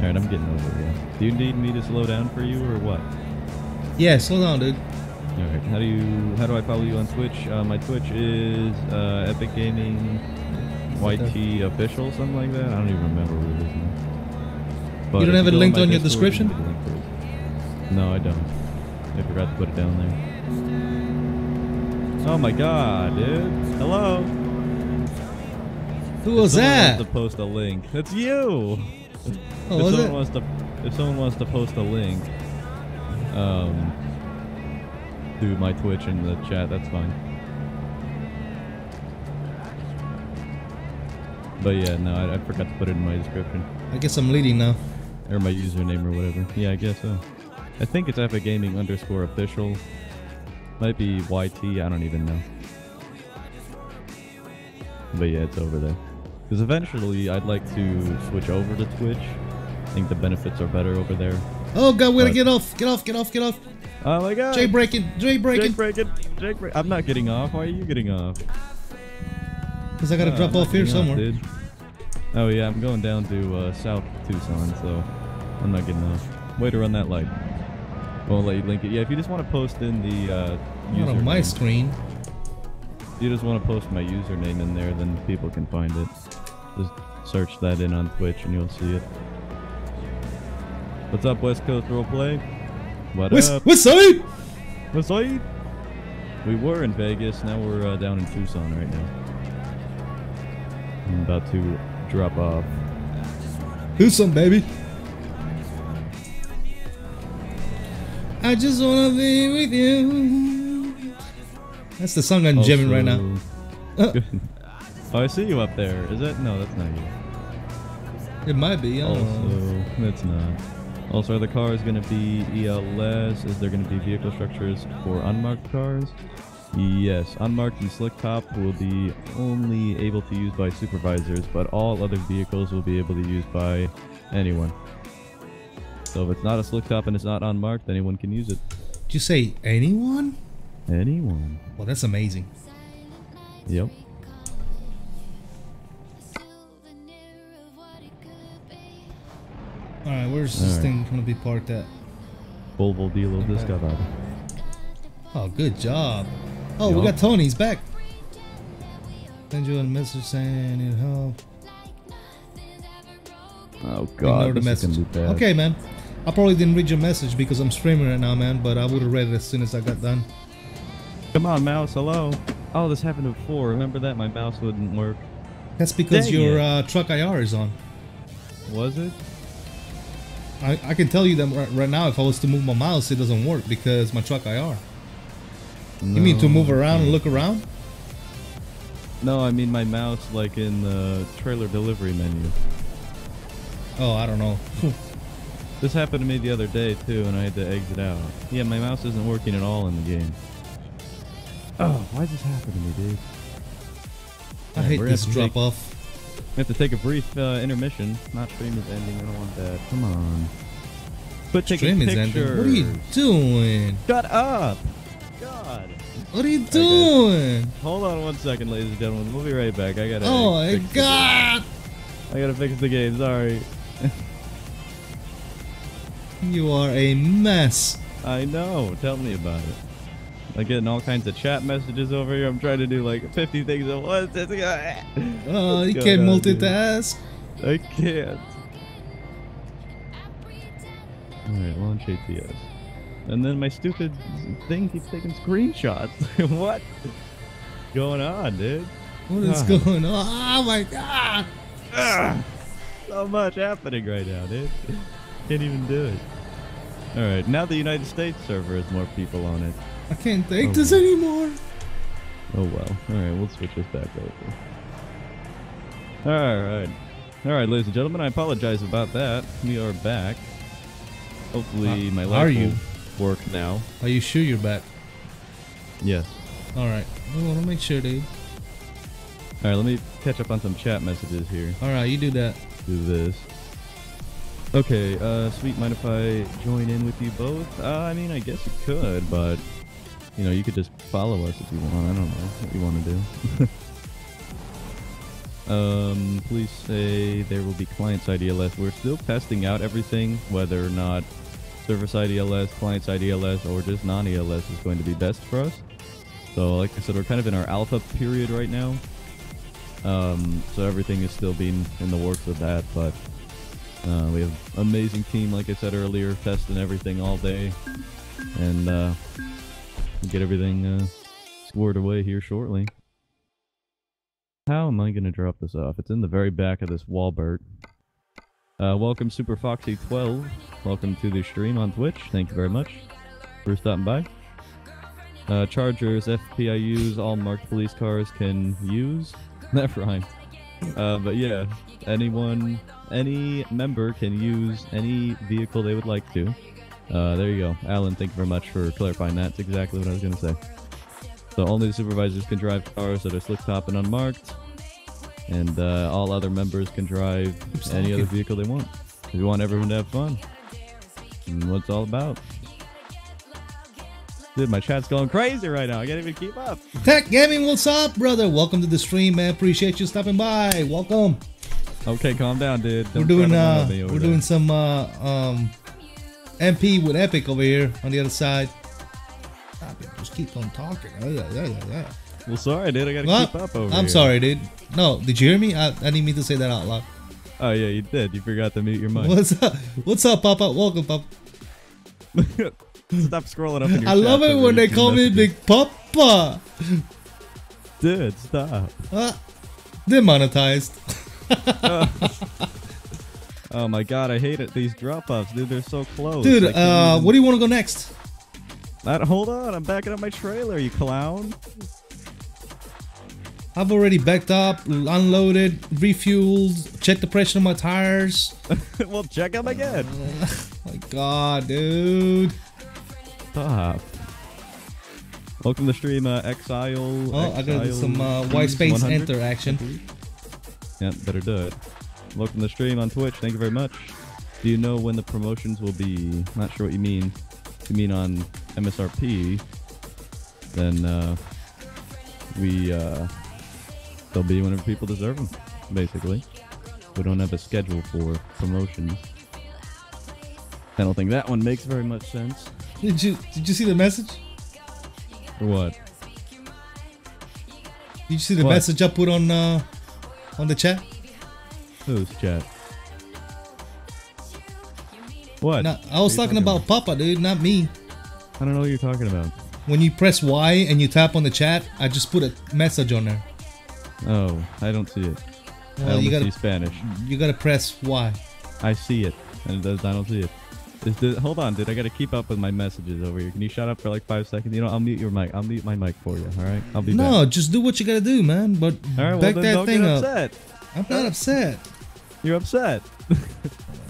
Alright, I'm getting over it, yeah. Do you need me to slow down for you, or what? Yeah, slow down, dude. Alright, how do you, how do I follow you on Twitch? Uh, my Twitch is uh, Epic Gaming Y T Official, something like that. I don't even remember what it is now. But you don't have it linked on your description? No, I don't. I forgot to put it down there. Oh my god, dude. Hello. Who was that? If someone wants to post a link. That's you. Oh, was it? Wants to, if someone wants to post a link um, to my Twitch in the chat, that's fine. But yeah, no, I, I forgot to put it in my description. I guess I'm leading now. Or my username or whatever. Yeah, I guess so. I think it's Epic Gaming underscore official. Might be Y T, I don't even know. But yeah, it's over there. Because eventually I'd like to switch over to Twitch. I think the benefits are better over there. Oh god, we're gonna get off, get off, get off, get off. Oh my god. Jailbreaking, jailbreaking. Jailbreaking, jailbreaking. I'm not getting off, why are you getting off? Because I gotta oh, drop off here somewhere. Off, oh yeah, I'm going down to uh, South Tucson, so I'm not getting off. Way to run that light. Won't let you link it. Yeah, if you just want to post in the uh, username. Not on my screen. If you just want to post my username in there, then people can find it. Just search that in on Twitch and you'll see it. What's up, West Coast Roleplay? What what's, up? What's up? What's up? We were in Vegas, now we're uh, down in Tucson right now. I'm about to drop off. Tucson, baby. I just wanna be with you. That's the song I'm also jamming right now. Uh. Oh, I see you up there. Is that? No, that's not you. It might be. I don't also, know. That's not. Also, are the cars going to be E L S? Is there going to be vehicle structures for unmarked cars? Yes, unmarked and slick top will be only able to use by supervisors, but all other vehicles will be able to use by anyone. So if it's not a slick top and it's not unmarked, anyone can use it. Did you say anyone? Anyone. Well, that's amazing. Yep. Alright, where's All this right. thing gonna be parked at? Volvo dealer, okay. This guy. Oh, good job. Oh, yep. We got Tony, he's back. Send you a message saying I need help. Oh god, this is gonna be bad. Okay, man. I probably didn't read your message because I'm streaming right now, man, but I would have read it as soon as I got done. Come on, mouse, hello. Oh, this happened before. Remember that? My mouse wouldn't work. That's because Dang your uh, truck I R is on. Was it? I, I can tell you that right, right now, if I was to move my mouse, it doesn't work because my truck I R. No. You mean to move around and look around? No, I mean my mouse like in the trailer delivery menu. Oh, I don't know. This happened to me the other day too, and I had to exit out. Yeah, my mouse isn't working at all in the game. Oh, why does this happen to me, dude? I hate this drop off. We have to take a brief uh, intermission. Not stream is ending. I don't want that. Come on. But take stream a picture. Is ending. What are you doing? Shut up. God. What are you doing? Okay. Hold on one second, ladies and gentlemen. We'll be right back. I gotta. Oh my God. I gotta fix the game. Sorry. You are a mess. I know. Tell me about it. I'm getting all kinds of chat messages over here. I'm trying to do like fifty things at once. Oh, you can't multitask. Dude? I can't. Alright, launch A T S. And then my stupid thing keeps taking screenshots. What is going on, dude? What is ah. going on? Oh my God! Ah. So much happening right now, dude. Can't even do it. Alright, now the United States server has more people on it. I can't take oh, this well. anymore. Oh well. Alright, we'll switch this back over. Alright. Alright, ladies and gentlemen, I apologize about that. We are back. Hopefully uh, my life will you? work now. Are you sure you're back? Yes. Alright. I want to make sure, dude. Alright, let me catch up on some chat messages here. Alright, you do that. Do this. Okay, uh, sweet, mind if I join in with you both? Uh, I mean, I guess you could, but... You know, you could just follow us if you want. I don't know what you want to do. um, please say there will be client-side E L S. We're still testing out everything, whether or not server-side E L S, client-side E L S, or just non-E L S is going to be best for us. So, like I said, we're kind of in our alpha period right now. Um, so everything is still being in the works of that, but uh, we have an amazing team, like I said earlier, testing everything all day. And, uh... get everything uh, squared away here shortly. How am I going to drop this off? It's in the very back of this wall, Bert. Uh, welcome, Super Foxy twelve. Welcome to the stream on Twitch. Thank you very much for stopping by. Uh, Chargers, F P I Us, all marked police cars can use. That rhymes. Uh, but yeah, anyone, any member can use any vehicle they would like to. Uh, there you go. Alan, thank you very much for clarifying that. That's exactly what I was going to say. So only the supervisors can drive cars that are slick top and unmarked. And uh, all other members can drive Oops, any other vehicle they want. If you want everyone to have fun. And what it's all about. Dude, my chat's going crazy right now. I can't even keep up. Tech Gaming, what's up, brother? Welcome to the stream, man. Appreciate you stopping by. Welcome. Okay, calm down, dude. Don't we're doing, uh, we're there. doing some... Uh, um, M P with Epic over here on the other side. Stop it. Just keep on talking. Well, sorry, dude. I gotta well, keep up over I'm here. I'm sorry, dude. No, did you hear me? I, I didn't mean to say that out loud. Oh yeah, you did. You forgot to mute your mic. What's up? What's up, Papa? Welcome, Papa. Stop scrolling up in your I love it when they call messages. me Big Papa. Dude, stop. Uh, demonetized. uh, oh my god, I hate it. These drop-offs, dude, they're so close. Dude, uh, even... what do you want to go next? That, hold on, I'm backing up my trailer, you clown. I've already backed up, unloaded, refueled, checked the pressure on my tires. Well, check them again. Uh, my god, dude. Stop. Welcome to the stream, uh, Exile. Oh, Exile, I gotta do some uh, white space enter action. Yeah, better do it. Welcome to the stream on Twitch, thank you very much. Do you know when the promotions will be? Not sure what you mean. If you mean on M S R P, then uh, we... Uh, They'll be whenever people deserve them, basically. We don't have a schedule for promotions. I don't think that one makes very much sense. Did you did you see the message? Or what? Did you see the what? message I put on uh, on the chat? Who's chat? What? Now, I was talking, talking about, about Papa, dude, not me. I don't know what you're talking about. When you press Y and you tap on the chat, I just put a message on there. Oh, I don't see it. Well, I don't see Spanish. You gotta press Y. I see it, and it does, I don't see it. Is this, hold on, dude. I gotta keep up with my messages over here. Can you shut up for like five seconds? You know, I'll mute your mic. I'll mute my mic for you. All right, I'll be no, back. No, just do what you gotta do, man. But all right, back well, that don't thing get upset. up. I'm not upset. You're upset.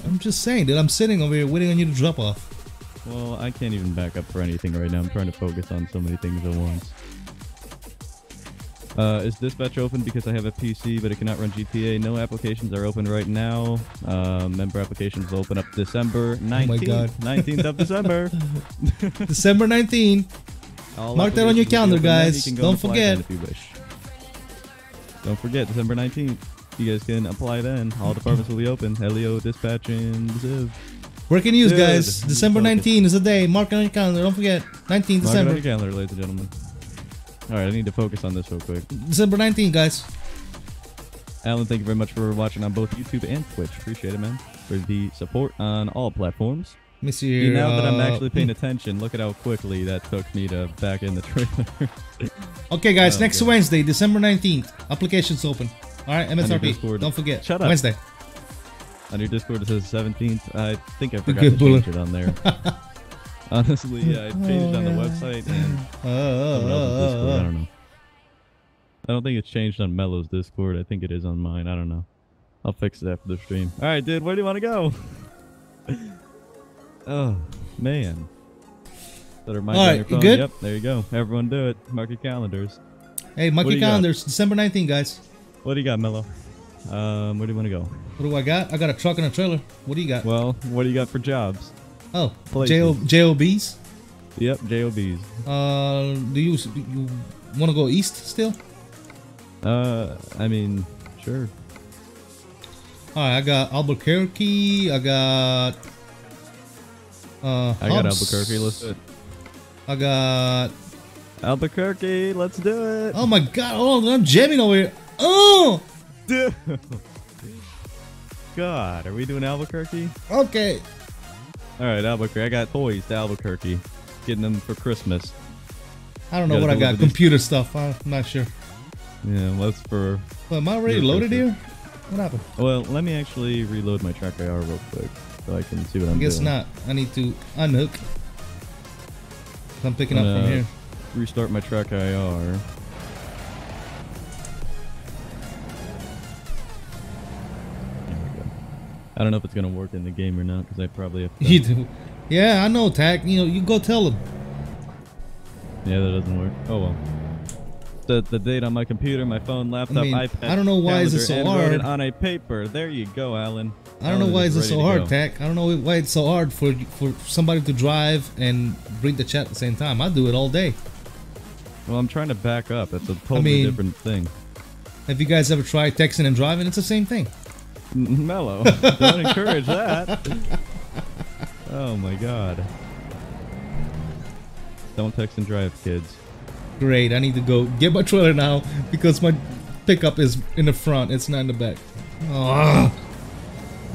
I'm just saying, dude. I'm sitting over here waiting on you to drop off. Well, I can't even back up for anything right now. I'm trying to focus on so many things at once. Uh, is this batch open because I have a P C, but it cannot run G T A? No applications are open right now. Uh, member applications will open up December nineteenth. Oh my God. nineteenth of December. December nineteenth. Mark that on your calendar, guys. Don't forget. If you wish. Don't forget, December nineteenth. You guys can apply then. All departments will be open. Helio, dispatch, and Ziv. Working news, guys. December nineteenth is the day. Mark it on your calendar. Don't forget. nineteenth December. Mark it on your calendar, ladies and gentlemen. Alright, I need to focus on this real quick. December nineteenth, guys. Alan, thank you very much for watching on both YouTube and Twitch. Appreciate it, man. For the support on all platforms. Miss you. you now uh, that I'm actually paying attention, look at how quickly that took me to back in the trailer. Okay, guys. Oh, next okay. Wednesday, December nineteenth. Applications open. Alright, M S R P. Don't forget. Shut up. Wednesday. On your Discord, it says seventeenth. I think I forgot Good to bullet. change it on there. Honestly, yeah, I changed oh, on the yeah. website and uh, uh, Discord. I don't know. I don't think it's changed on Mello's Discord. I think it is on mine. I don't know. I'll fix it after the stream. All right, dude, where do you want to go? Oh man. Better mind right, on your phone. Good? Yep, there you go. Everyone, do it. Mark your calendars. Hey, mark your calendars. Got? December nineteenth, guys. What do you got, Mello? Um, where do you want to go? What do I got? I got a truck and a trailer. What do you got? Well, what do you got for jobs? Oh, J O Bs? Yep, J O Bs. Uh, do you, you want to go east still? Uh, I mean, sure. Alright, I got Albuquerque, I got... Uh, I got Albuquerque, let's do it. I got... Albuquerque, let's do it! Oh my god, oh, I'm jamming over here! Oh! Dude! God, are we doing Albuquerque? Okay! Alright, Albuquerque. I got toys to Albuquerque. Getting them for Christmas. I don't know what I got. Computer stuff. I'm not sure. Yeah, what's for... Well, am I already loaded here? What happened? Well, let me actually reload my track I R real quick so I can see what I'm doing. I guess not. I need to unhook. I'm picking up from here. Restart my track I R. I don't know if it's gonna work in the game or not because I probably have to. You do. Yeah, I know, Tac. You know, you go tell him. Yeah, that doesn't work. Oh well. The the date on my computer, my phone, laptop, I mean, iPad. I don't know why is it so hard. Wrote it on a paper. There you go, Alan. I don't Alan know why is it so hard, Tac. I don't know why it's so hard for for somebody to drive and read the chat at the same time. I do it all day. Well, I'm trying to back up. It's a totally I mean, different thing. Have you guys ever tried texting and driving? It's the same thing. Mellow, don't encourage that. Oh my god. Don't text and drive, kids. Great, I need to go get my trailer now because my pickup is in the front, it's not in the back. Oh.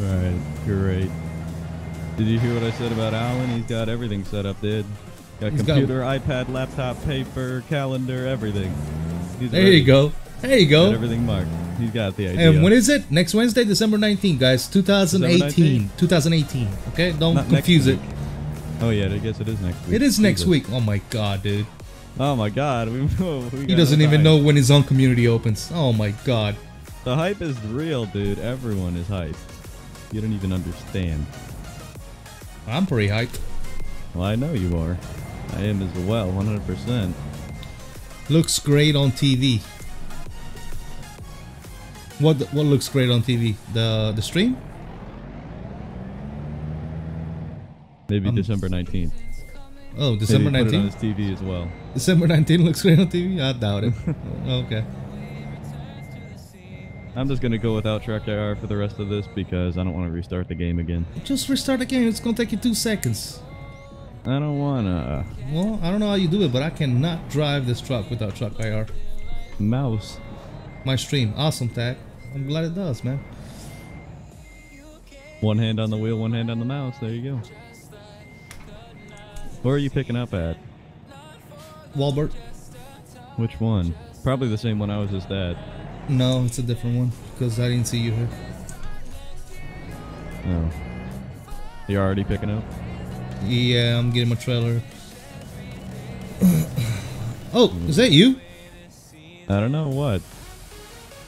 Alright, great. Did you hear what I said about Alan? He's got everything set up, dude. Got He's computer, got... iPad, laptop, paper, calendar, everything. He's there ready. you go. There you go. Got everything marked. He's got the idea. And when is it? Next Wednesday, December nineteenth, guys. twenty eighteen. twenty eighteen. Okay? Don't Not confuse it. Week. Oh, yeah. I guess it is next week. It is next Jesus. week. Oh, my God, dude. Oh, my God. We, we he doesn't even hype. know when his own community opens. Oh, my God. The hype is real, dude. Everyone is hyped. You don't even understand. I'm pretty hyped. Well, I know you are. I am as well, one hundred percent. Looks great on T V. What what looks great on T V? The the stream? Maybe um, December nineteenth. Oh, December nineteenth. Maybe put it on his T V as well. December nineteenth looks great on T V? I doubt it. Okay. I'm just gonna go without Truck I R for the rest of this because I don't want to restart the game again. Just restart the game. It's gonna take you two seconds. I don't wanna. Well, I don't know how you do it, but I cannot drive this truck without Truck I R. Mouse. My stream. Awesome, Tag. I'm glad it does, man. One hand on the wheel, one hand on the mouse. There you go. Where are you picking up at? Walbert. Which one? Probably the same one I was just at. No, it's a different one because I didn't see you here. Oh. You're already picking up? Yeah, I'm getting my trailer. Oh, is that you? I don't know what.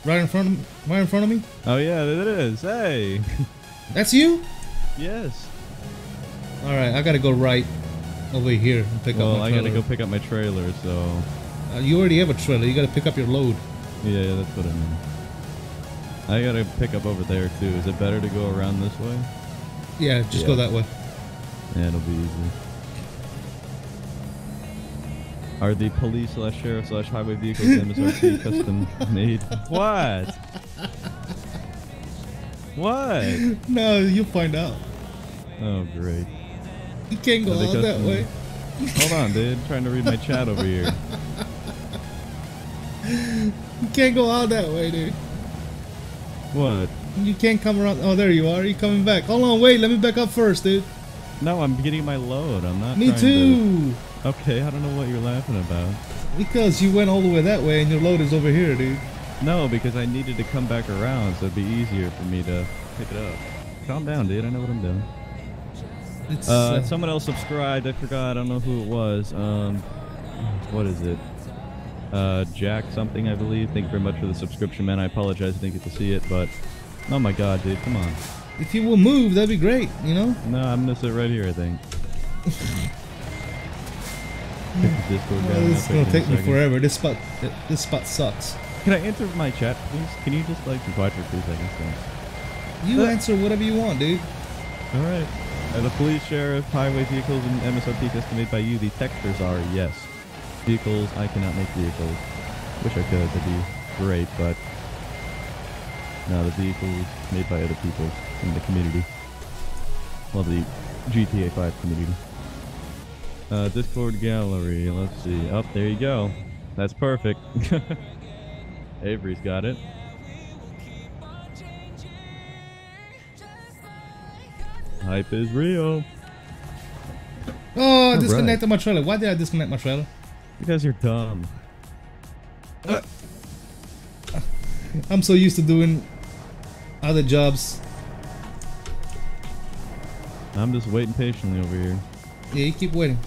Right in front of right in front of me? Oh yeah, it is. Hey. That's you? Yes. Alright, I gotta go right over here and pick well, up my trailer. Well, I gotta go pick up my trailer, so uh, you already have a trailer, you gotta pick up your load. Yeah, that's what I mean. I gotta pick up over there too. Is it better to go around this way? Yeah, just yeah. go that way. Yeah, it'll be easy. Are the police slash sheriff slash highway vehicles M S R P custom made? What? What? No, you'll find out. Oh, great. You can't go out that way. Hold on, dude. I'm trying to read my chat over here. You can't go out that way, dude. What? You can't come around. Oh, there you are. You're coming back. Hold on, wait. Let me back up first, dude. No, I'm getting my load. I'm not. Me too. To... Okay, I don't know what you're laughing about. Because you went all the way that way and your load is over here, dude. No, because I needed to come back around, so it'd be easier for me to pick it up. Calm down, dude. I know what I'm doing. It's, uh, uh, someone else subscribed. I forgot. I don't know who it was. Um, what is it? Uh, Jack something, I believe. Thank you very much for the subscription, man. I apologize. I didn't get to see it, but... Oh, my God, dude. Come on. If you will move, that'd be great, you know? No, I missed it right here, I think. Well, it's gonna take me forever. This spot, this spot sucks. Can I answer my chat, please? Can you just like be quiet for two seconds? Then? You uh, answer whatever you want, dude. All right. Are the police, sheriff, highway vehicles, and M S R P custom made by you? The textures are yes. Vehicles, I cannot make vehicles. Wish I could. That'd be great, but no. The vehicles made by other people in the community. Well, the G T A five community. Uh, Discord gallery, let's see. Oh, there you go. That's perfect. Avery's got it. Hype is real. Oh, I disconnected my trailer. Why did I disconnect my trailer? Because you're dumb. Uh, I'm so used to doing other jobs. I'm just waiting patiently over here. Yeah, you keep waiting.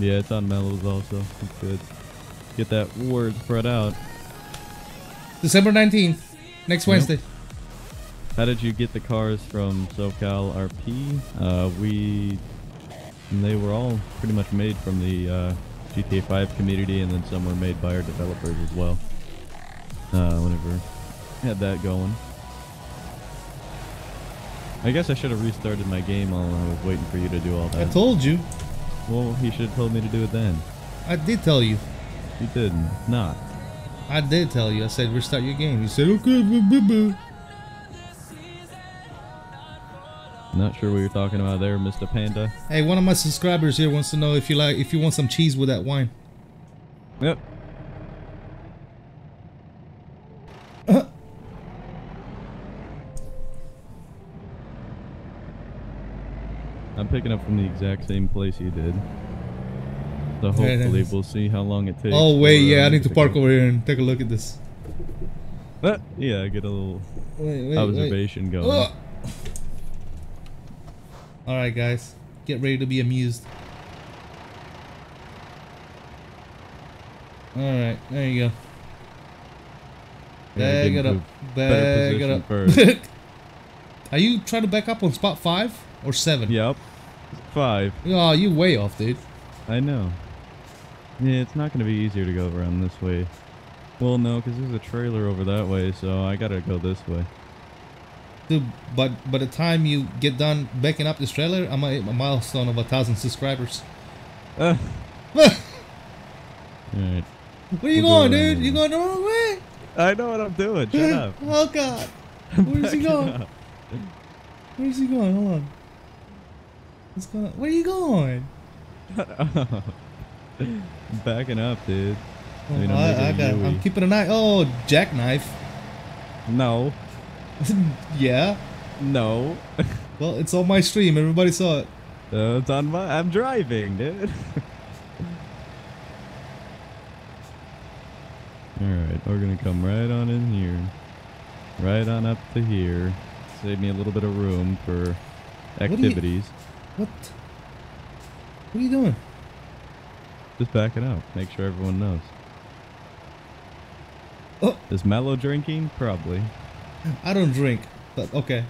Yeah, it's on mellows also. It's good. Get that word spread out. December nineteenth, next yep. Wednesday. How did you get the cars from SoCal R P? Uh, we, they were all pretty much made from the uh, G T A five community, and then some were made by our developers as well. Uh, whenever had that going. I guess I should have restarted my game while I was waiting for you to do all that. I told you. Well, you should have told me to do it then. I did tell you. You didn't. Not. I did tell you. I said restart your game. You said okay. Boo, boo, boo. Not sure what you're talking about there, Mister Panda. Hey, one of my subscribers here wants to know if you like if you want some cheese with that wine. Yep. I'm picking up from the exact same place you did. So hopefully we'll see how long it takes. Oh wait, yeah, I need to park over here and take a look at this. Uh, yeah, I get a little wait, wait, observation wait. going. Uh. Alright guys, get ready to be amused. Alright, there you go. Bag it up. Bag it up. First. Are you trying to back up on spot five or seven? Yep. Five. Oh, you way off, dude. I know. Yeah, it's not going to be easier to go around this way. Well, no, because there's a trailer over that way, so I got to go this way. Dude, but by the time you get done backing up this trailer, I'm going to hit my milestone of a thousand subscribers. Uh. All right. Where you we'll going, go dude? You going the wrong way? I know what I'm doing. Shut up. Oh, God. Where's he going? Where's he going? Hold on. What's going on? Where are you going? Backing up, dude. Oh, I mean, I, I got, I'm keeping an eye. Oh, jackknife. No. Yeah. No. Well, it's on my stream. Everybody saw it. Uh, it's on my. I'm driving, dude. All right, we're gonna come right on in here, right on up to here. Save me a little bit of room for activities. What? Are you, what? What are you doing? Just backing up. Make sure everyone knows. Oh. Is Mello drinking? Probably. I don't drink, but okay.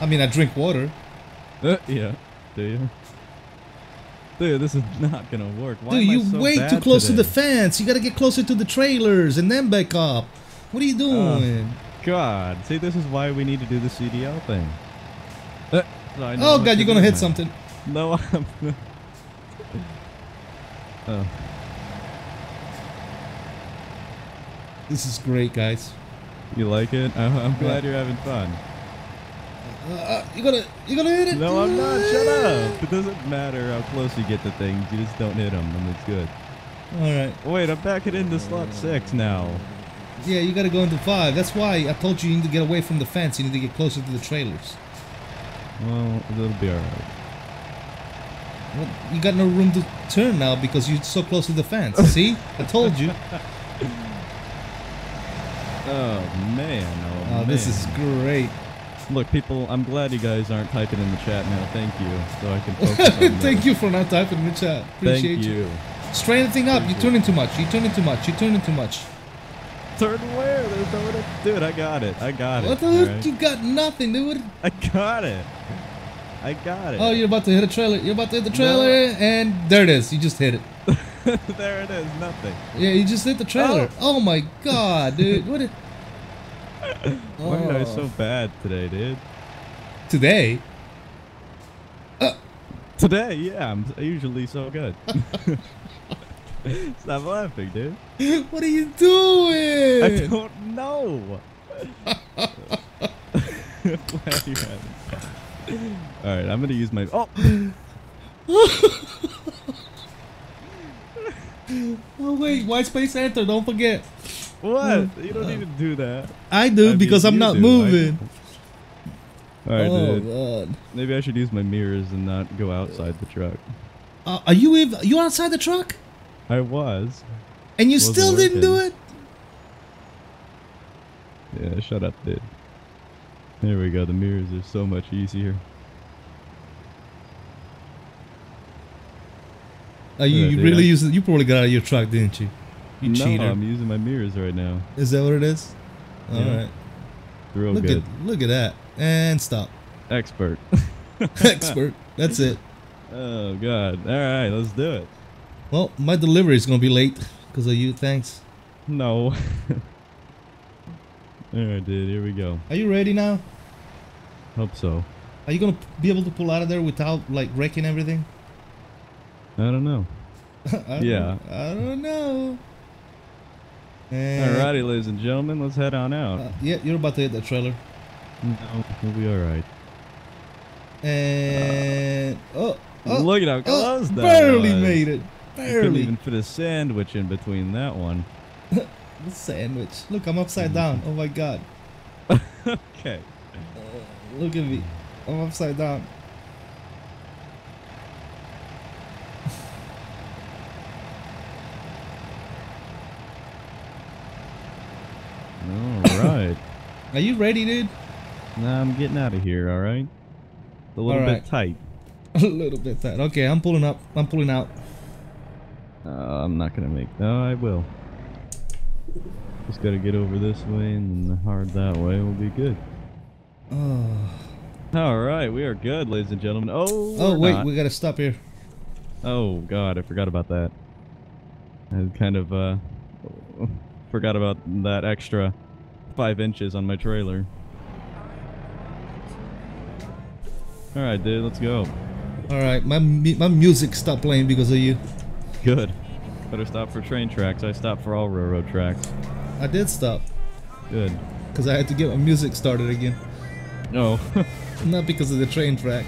I mean, I drink water. Uh, yeah. Do you? Dude, this is not gonna work. Why Dude, am I so you way bad too close today? to the fence. You gotta get closer to the trailers and then back up. What are you doing? Oh, God. See, this is why we need to do the C D L thing. Uh, so I know oh God, you're gonna hit something. No, I'm. Oh. This is great, guys. You like it? I'm, I'm glad you're having fun. Uh, you're gonna, you're gonna hit it. No, I'm not. Shut up. It doesn't matter how close you get to things. You just don't hit them, and it's good. All right. Wait, I'm backing into slot six now. Yeah, you gotta go into five. That's why I told you you need to get away from the fence. You need to get closer to the trailers. Well, it'll be all right. Well, you got no room to turn now because you're so close to the fence. See? I told you. Oh man, oh, oh man. This is great. Look, people, I'm glad you guys aren't typing in the chat now. Thank you. So I can focus on this. Thank you for not typing in the chat. Appreciate Thank you. you. Straighten the thing up. Thank You're turning you. too much. You're turning too much. You're turning too much. Turn where? There's no way to... Dude, I got it. I got what it. What the heck? Right? You got nothing, dude. I got it. I got it. Oh, you're about to hit a trailer. You're about to hit the trailer, no. and there it is. You just hit it. There it is. Nothing. Yeah, you just hit the trailer. Oh, oh my God, dude. What? A... Oh. Why are you so bad today, dude? Today? Uh. Today? Yeah, I'm usually so good. Stop laughing, dude. What are you doing? I don't know. Glad you had it. All right, I'm gonna use my. Oh! Oh wait, white space enter. Don't forget. What? You don't even do that. I do I because mean, I'm not do. moving. All right, oh, dude. God. Maybe I should use my mirrors and not go outside the truck. Uh, are you even? You outside the truck? I was. And you Wasn't still working. didn't do it. Yeah, shut up, dude. There we go, the mirrors are so much easier. Uh, you, oh, you really used you probably got out of your truck, didn't you? You no, cheater. I'm using my mirrors right now. Is that what it is? All yeah. right. Real look good. At, look at that. And stop. Expert. Expert. That's it. Oh, God. All right, let's do it. Well, my delivery is going to be late because of you. Thanks. No. Alright, dude, here we go. Are you ready now? Hope so. Are you gonna be able to pull out of there without, like, wrecking everything? I don't know. I yeah. Don't, I don't know. And alrighty, ladies and gentlemen, let's head on out. Uh, yeah, you're about to hit that trailer. No, we'll be alright. And... Uh, oh, oh! Look at how close oh, that barely was. made it! Barely! I couldn't even fit a sandwich in between that one. The sandwich. Look, I'm upside down. Oh my God. Okay. Uh, look at me. I'm upside down. All right. Are you ready, dude? Nah, I'm getting out of here. All right. A little right. bit tight. A little bit tight. Okay, I'm pulling up. I'm pulling out. Uh, I'm not gonna make. No, I will. Just gotta get over this way and then hard that way. We'll be good. Oh. All right, we are good, ladies and gentlemen. Oh. Oh wait, not. we gotta stop here. Oh God, I forgot about that. I kind of uh, forgot about that extra five inches on my trailer. All right, dude, let's go. All right, my my music stopped playing because of you. Good. Better stop for train tracks. I stopped for all railroad tracks. I did stop. Good. Because I had to get my music started again. No. Not because of the train track.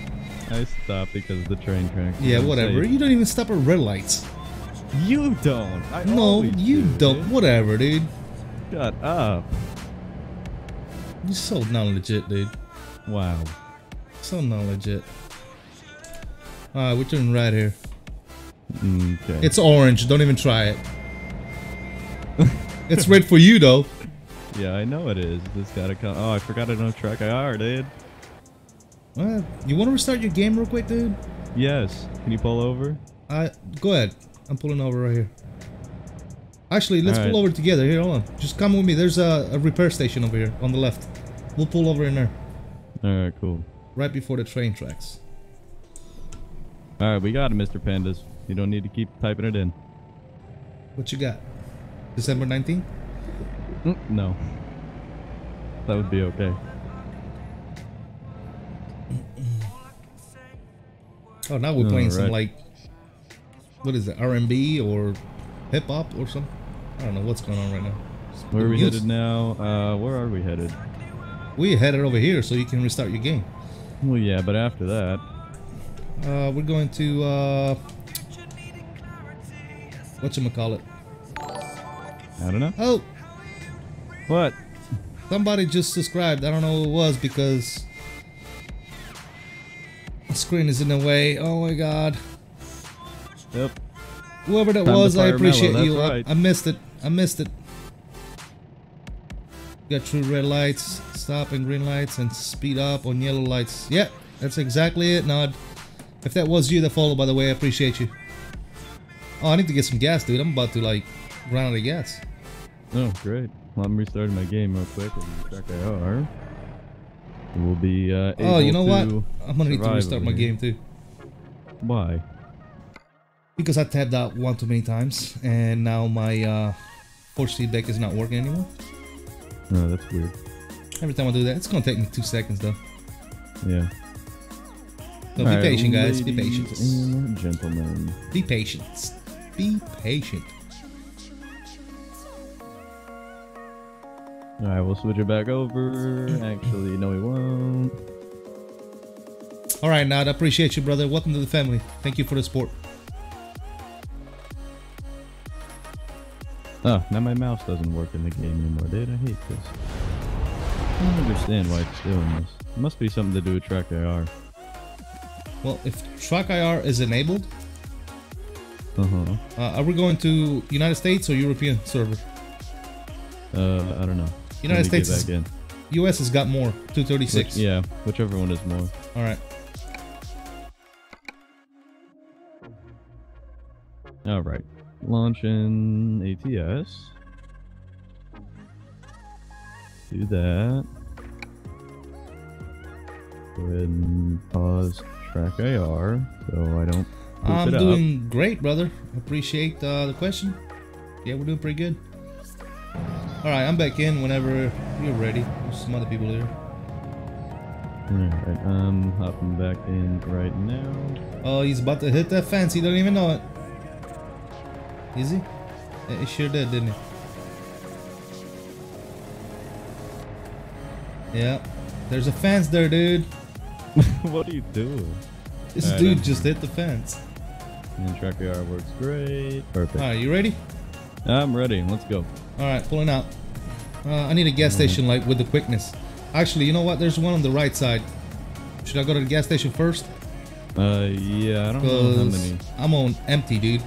I stopped because of the train track. Yeah, whatever. You don't even stop at red lights. You don't. I no, you do, don't. Dude. Whatever, dude. Shut up. You're so non-legit, dude. Wow. So not legit. Alright, we're turning right here. Okay. It's orange, don't even try it. It's red for you though. Yeah, I know it is. This gotta come. Oh, I forgot I don't track I R, dude. What? You wanna restart your game real quick, dude? Yes. Can you pull over? Uh, go ahead. I'm pulling over right here. Actually, let's right. pull over together. Here, hold on. Just come with me. There's a, a repair station over here on the left. We'll pull over in there. Alright, cool. Right before the train tracks. Alright, we got it, Mister Pandas. You don't need to keep typing it in. What you got? December nineteenth? Mm, no. That would be okay. Oh, now we're playing right. some, like, what is it, R and B or hip-hop or something? I don't know what's going on right now. It's where are we news. headed now? Uh, where are we headed? We headed over here so you can restart your game. Well, yeah, but after that, uh, we're going to uh, whatchamacallit? I don't know. Oh, what? Somebody just subscribed. I don't know who it was because the screen is in the way. Oh my God. Yep. Whoever that Time was, I appreciate you. Right. I, I missed it. I missed it. Got through red lights, stop and green lights, and speed up on yellow lights. Yeah, that's exactly it, Nod. If that was you that followed, by the way, I appreciate you. Oh, I need to get some gas, dude. I'm about to, like, run out of gas. Oh, great. Well, I'm restarting my game real quick. Check I R. We'll be uh, able Oh, you know what? I'm going to need to restart my game, too. Why? Because I tapped out one too many times, and now my uh, force feedback is not working anymore. No, that's weird. Every time I do that, it's gonna take me two seconds though. Yeah. So be patient, guys. Be patient. Gentlemen. Be patient. Be patient. Alright, we'll switch it back over. Actually, no we won't. Alright, Nod, I appreciate you, brother. Welcome to the family. Thank you for the support. Oh, now my mouse doesn't work in the game anymore, dude. I hate this. I don't understand why it's doing this. It must be something to do with track I R. Well, if track I R is enabled, uh-huh. uh, are we going to United States or European server? Uh, I don't know. United States, is, in. U S has got more, two thirty-six. Which, yeah, whichever one is more. All right. All right. Launching A T S. Do that. Go ahead and pause track I R so I don't. I'm doing up. great, brother. Appreciate uh, the question. Yeah, we're doing pretty good. All right, I'm back in whenever you're ready. There's some other people here. All right, I'm hopping back in right now. Oh, he's about to hit that fence. He don't even know it. Is he? He sure did, didn't he? Yeah. There's a fence there, dude. What are you doing? This right, dude I'm just hit the fence. And track A R works great. Perfect. Alright, you ready? I'm ready. Let's go. Alright, pulling out. Uh, I need a gas station light with the quickness. Actually, you know what? There's one on the right side. Should I go to the gas station first? Uh, yeah. I don't know how many. I'm on empty, dude.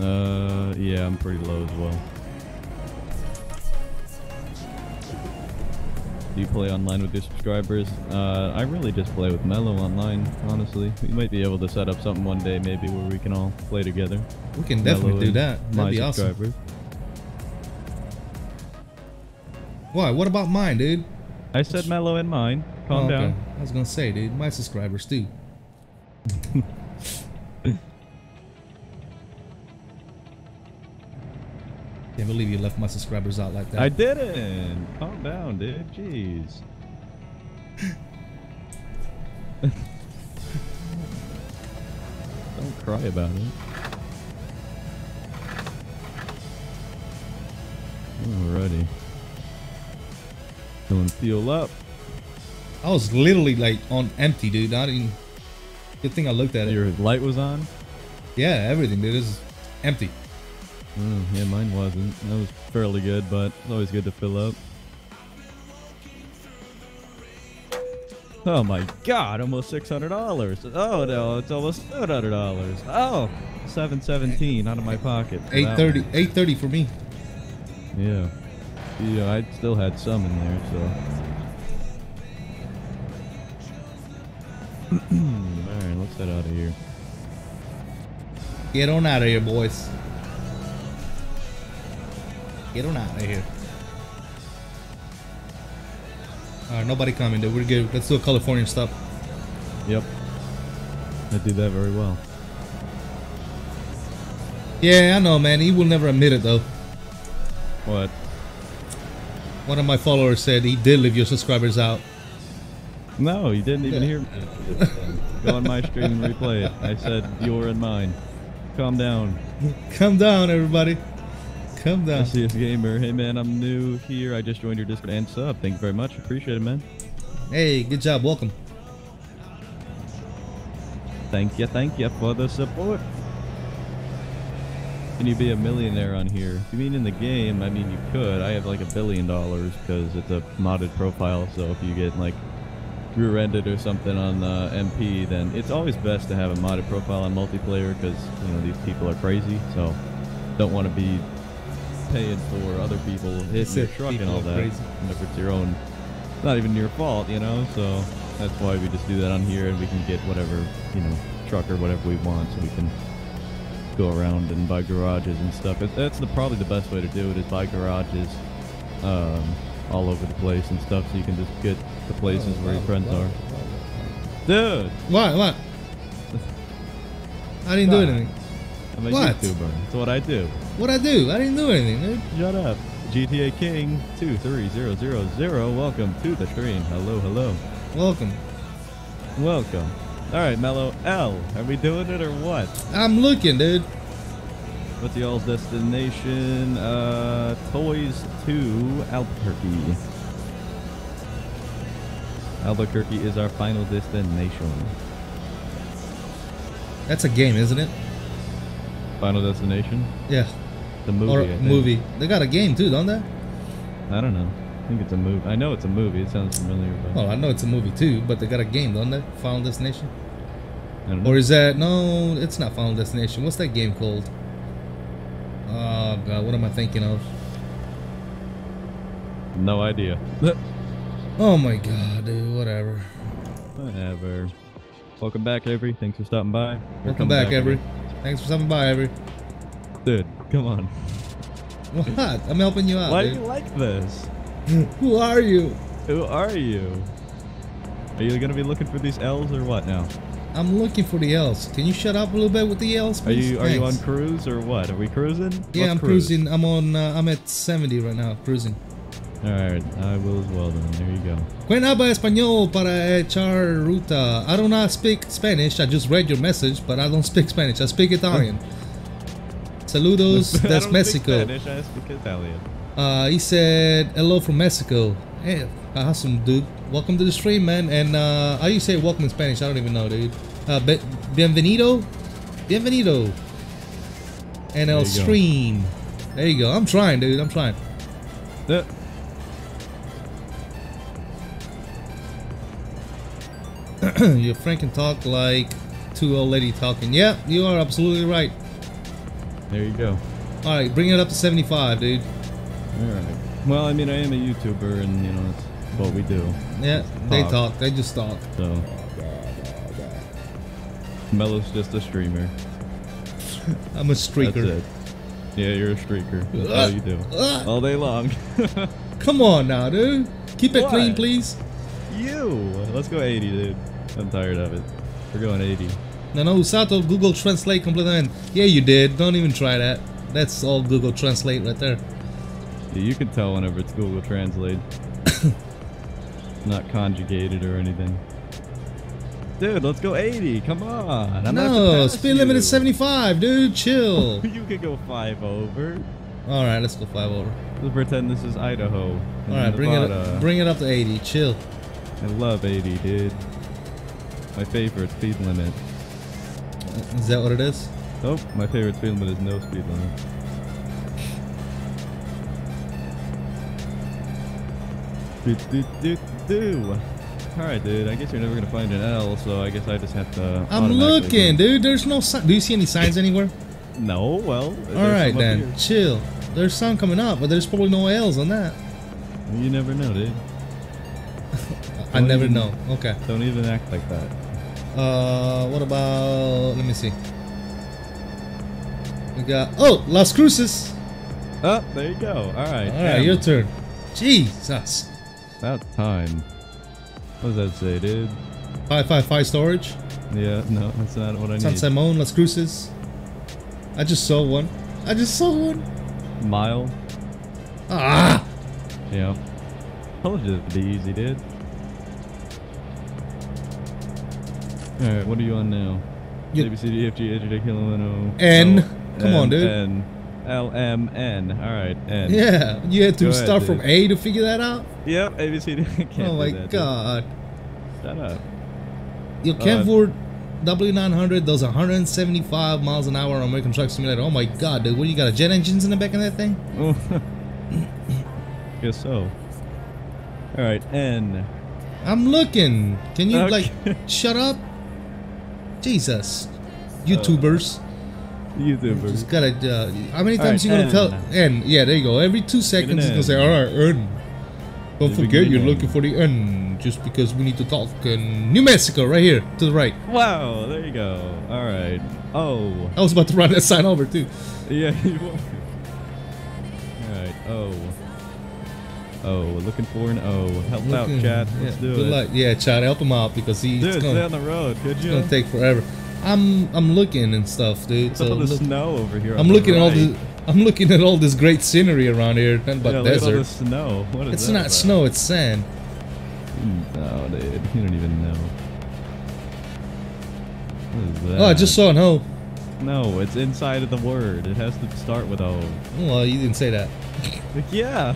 Uh, yeah, I'm pretty low as well. Do you play online with your subscribers? Uh, I really just play with Mello online, honestly. We might be able to set up something one day maybe where we can all play together. We can definitely do that. That'd be awesome. Why? What about mine, dude? I said Mello and mine. Calm down. I was gonna say, dude, my subscribers too. Can't believe you left my subscribers out like that. I didn't. Calm down, dude. Jeez. Don't cry about it. Alrighty. Filling fuel up. I was literally like on empty, dude. I didn't. Good thing I looked at it. Your light was on. Yeah, everything, dude, is empty. Oh, yeah, mine wasn't. That was fairly good, but it's always good to fill up. Oh my god, almost six hundred dollars. Oh no, it's almost seven hundred dollars. Oh, seven seventeen out of my pocket. eight thirty, eight thirty for me. Yeah. Yeah, I still had some in there, so. Alright, let's head out of here. Get on out of here, boys. Get on out of here. Alright, nobody commented. We're good. Let's do a California stop. Yep. I do that very well. Yeah, I know, man. He will never admit it, though. What? One of my followers said he did leave your subscribers out. No, he didn't even yeah. hear me. Go on my stream and replay it. I said, you're in mine. Calm down. Calm down, everybody. Come down. S C S Gamer, hey man, I'm new here. I just joined your Discord and sub. Thank you very much. Appreciate it, man. Hey, good job. Welcome. Thank you, thank you for the support. Can you be a millionaire on here? You mean in the game? I mean, you could. I have like a billion dollars because it's a modded profile. So if you get like re-rendered or something on uh, M P, then it's always best to have a modded profile on multiplayer because you know these people are crazy. So don't want to be paying for other people hitting your truck and all that. And if it's your own, not even your fault, you know. So that's why we just do that on here, and we can get whatever, you know, truck or whatever we want. So we can go around and buy garages and stuff. That's the, probably the best way to do it is buy garages um, all over the place and stuff. So you can just get the places oh, where your friends wow, are. Wow. Dude, what? What? I didn't wow. do anything. I'm a what? YouTuber. That's what I do. What I do? I didn't do anything, dude. Shut up. G T A King two three zero zero zero. Welcome to the stream. Hello, hello. Welcome. Welcome. All right, Mello L. Are we doing it or what? I'm looking, dude. What's y'all's destination? Uh, Toys to Albuquerque. Albuquerque is our final destination. That's a game, isn't it? Final Destination? Yeah. The movie. Or movie. They got a game too, don't they? I don't know. I think it's a movie. I know it's a movie. It sounds familiar. But well, I know it's a movie too, but they got a game, don't they? Final Destination? I don't know. Or is that... No, it's not Final Destination. What's that game called? Oh, God. What am I thinking of? No idea. Oh, my God, dude. Whatever. Whatever. Welcome back, Avery. Thanks for stopping by. We're Welcome back, back, Avery. Thanks for stopping by, Avery. Dude, come on. What? I'm helping you out. Why dude. do you like this? Who are you? Who are you? Are you gonna be looking for these L's or what now? I'm looking for the L's. Can you shut up a little bit with the L's, please? Are you are Thanks. you on cruise or what? Are we cruising? Yeah, Let's I'm cruise. cruising. I'm on. Uh, I'm at seventy right now, cruising. All right, I will as well then. There you go. Quien habla español para echar ruta? I do not speak Spanish. I just read your message, but I don't speak Spanish. I speak Italian. Saludos des Mexico. I don't speak Spanish. I speak Italian. Uh, he said hello from Mexico. Hey, awesome, dude. Welcome to the stream, man. And uh, how you say welcome in Spanish? I don't even know, dude. Uh, bienvenido, bienvenido. And I'll stream. Go. There you go. I'm trying, dude. I'm trying. Uh, You're frank and talk like two old lady talking. Yeah, you are absolutely right. There you go. All right, bring it up to seventy-five, dude. All right. Well, I mean, I am a YouTuber, and you know, it's what we do. Yeah, talk. They talk. They just talk. So, Mello's just a streamer. I'm a streaker. That's it. Yeah, you're a streaker. That's all you do. All day long. Come on now, dude. Keep it what? clean, please. You. Let's go eighty, dude. I'm tired of it. We're going eighty. No, no, Usato, Google Translate completely. Yeah, you did. Don't even try that. That's all Google Translate right there. Yeah, you can tell whenever it's Google Translate. Not conjugated or anything. Dude, let's go eighty. Come on. I'm no, speed limit is seventy-five, dude. Chill. You could go five over. All right, let's go five over. Let's pretend this is Idaho. All right, bring it up, bring it up to eighty. Chill. I love eighty, dude. My favorite speed limit. Is that what it is? Nope. My favorite speed limit is no speed limit. Do, do, do, do. All right, dude. I guess you're never gonna find an L, so I guess I just have to. I'm looking, go. dude. There's no sign. Do you see any signs anywhere? No. Well. All right, then. Chill. There's some coming up, but there's probably no L's on that. You never know, dude. I never even, know. Okay. Don't even act like that. Uh, what about? Let me see. We got. Oh, Las Cruces. Oh, there you go. All right. All right, damn. Your turn. Jesus. About time. What does that say, dude? five five five storage? Yeah, no, that's not what I need. San Simon, Las Cruces. I just saw one. I just saw one. Mile. Ah! Yeah. Told you it'd be easy, dude. Alright, what are you on now? You A B C D F G H J K L M N O. N. L Come on, dude. N. L M N. All right. N. Yeah, you had to Go start ahead, from A to figure that out. Yep. A B C D. Oh my that, God. Dude. Shut up. Your Kenworth W nine hundred does one hundred seventy-five miles an hour on American Truck Simulator. Oh my God, dude! What you got? A jet engines in the back of that thing? Guess so. All right. N. I'm looking. Can you okay. like shut up? Jesus. YouTubers. Uh, YouTuber. You just gotta. Uh, how many times right, you gonna tell? N. Yeah, there you go. Every two seconds, it's gonna say, "All right, N." Don't the forget, you're N. looking for the N, just because we need to talk. And New Mexico, right here, to the right. Wow, there you go. All right. Oh. I was about to run that sign over too. Yeah. You were. All right. Oh. Oh, looking for an O. Help looking, out, Chad. Let's yeah, do good it. Luck. Yeah, Chad, help him out because he's. Dude, gonna, stay on the road. Could you? It's gonna take forever. I'm I'm looking and stuff, dude. So all the look, snow over here. I'm looking right. at all this. I'm looking at all this great scenery around here, nothing but yeah, desert. Look at all the snow. What is it's that not about? Snow. It's sand. No, dude. You don't even know. What is that? Oh, I just saw an O. No, it's inside of the word. It has to start with O. Well, you didn't say that. Yeah.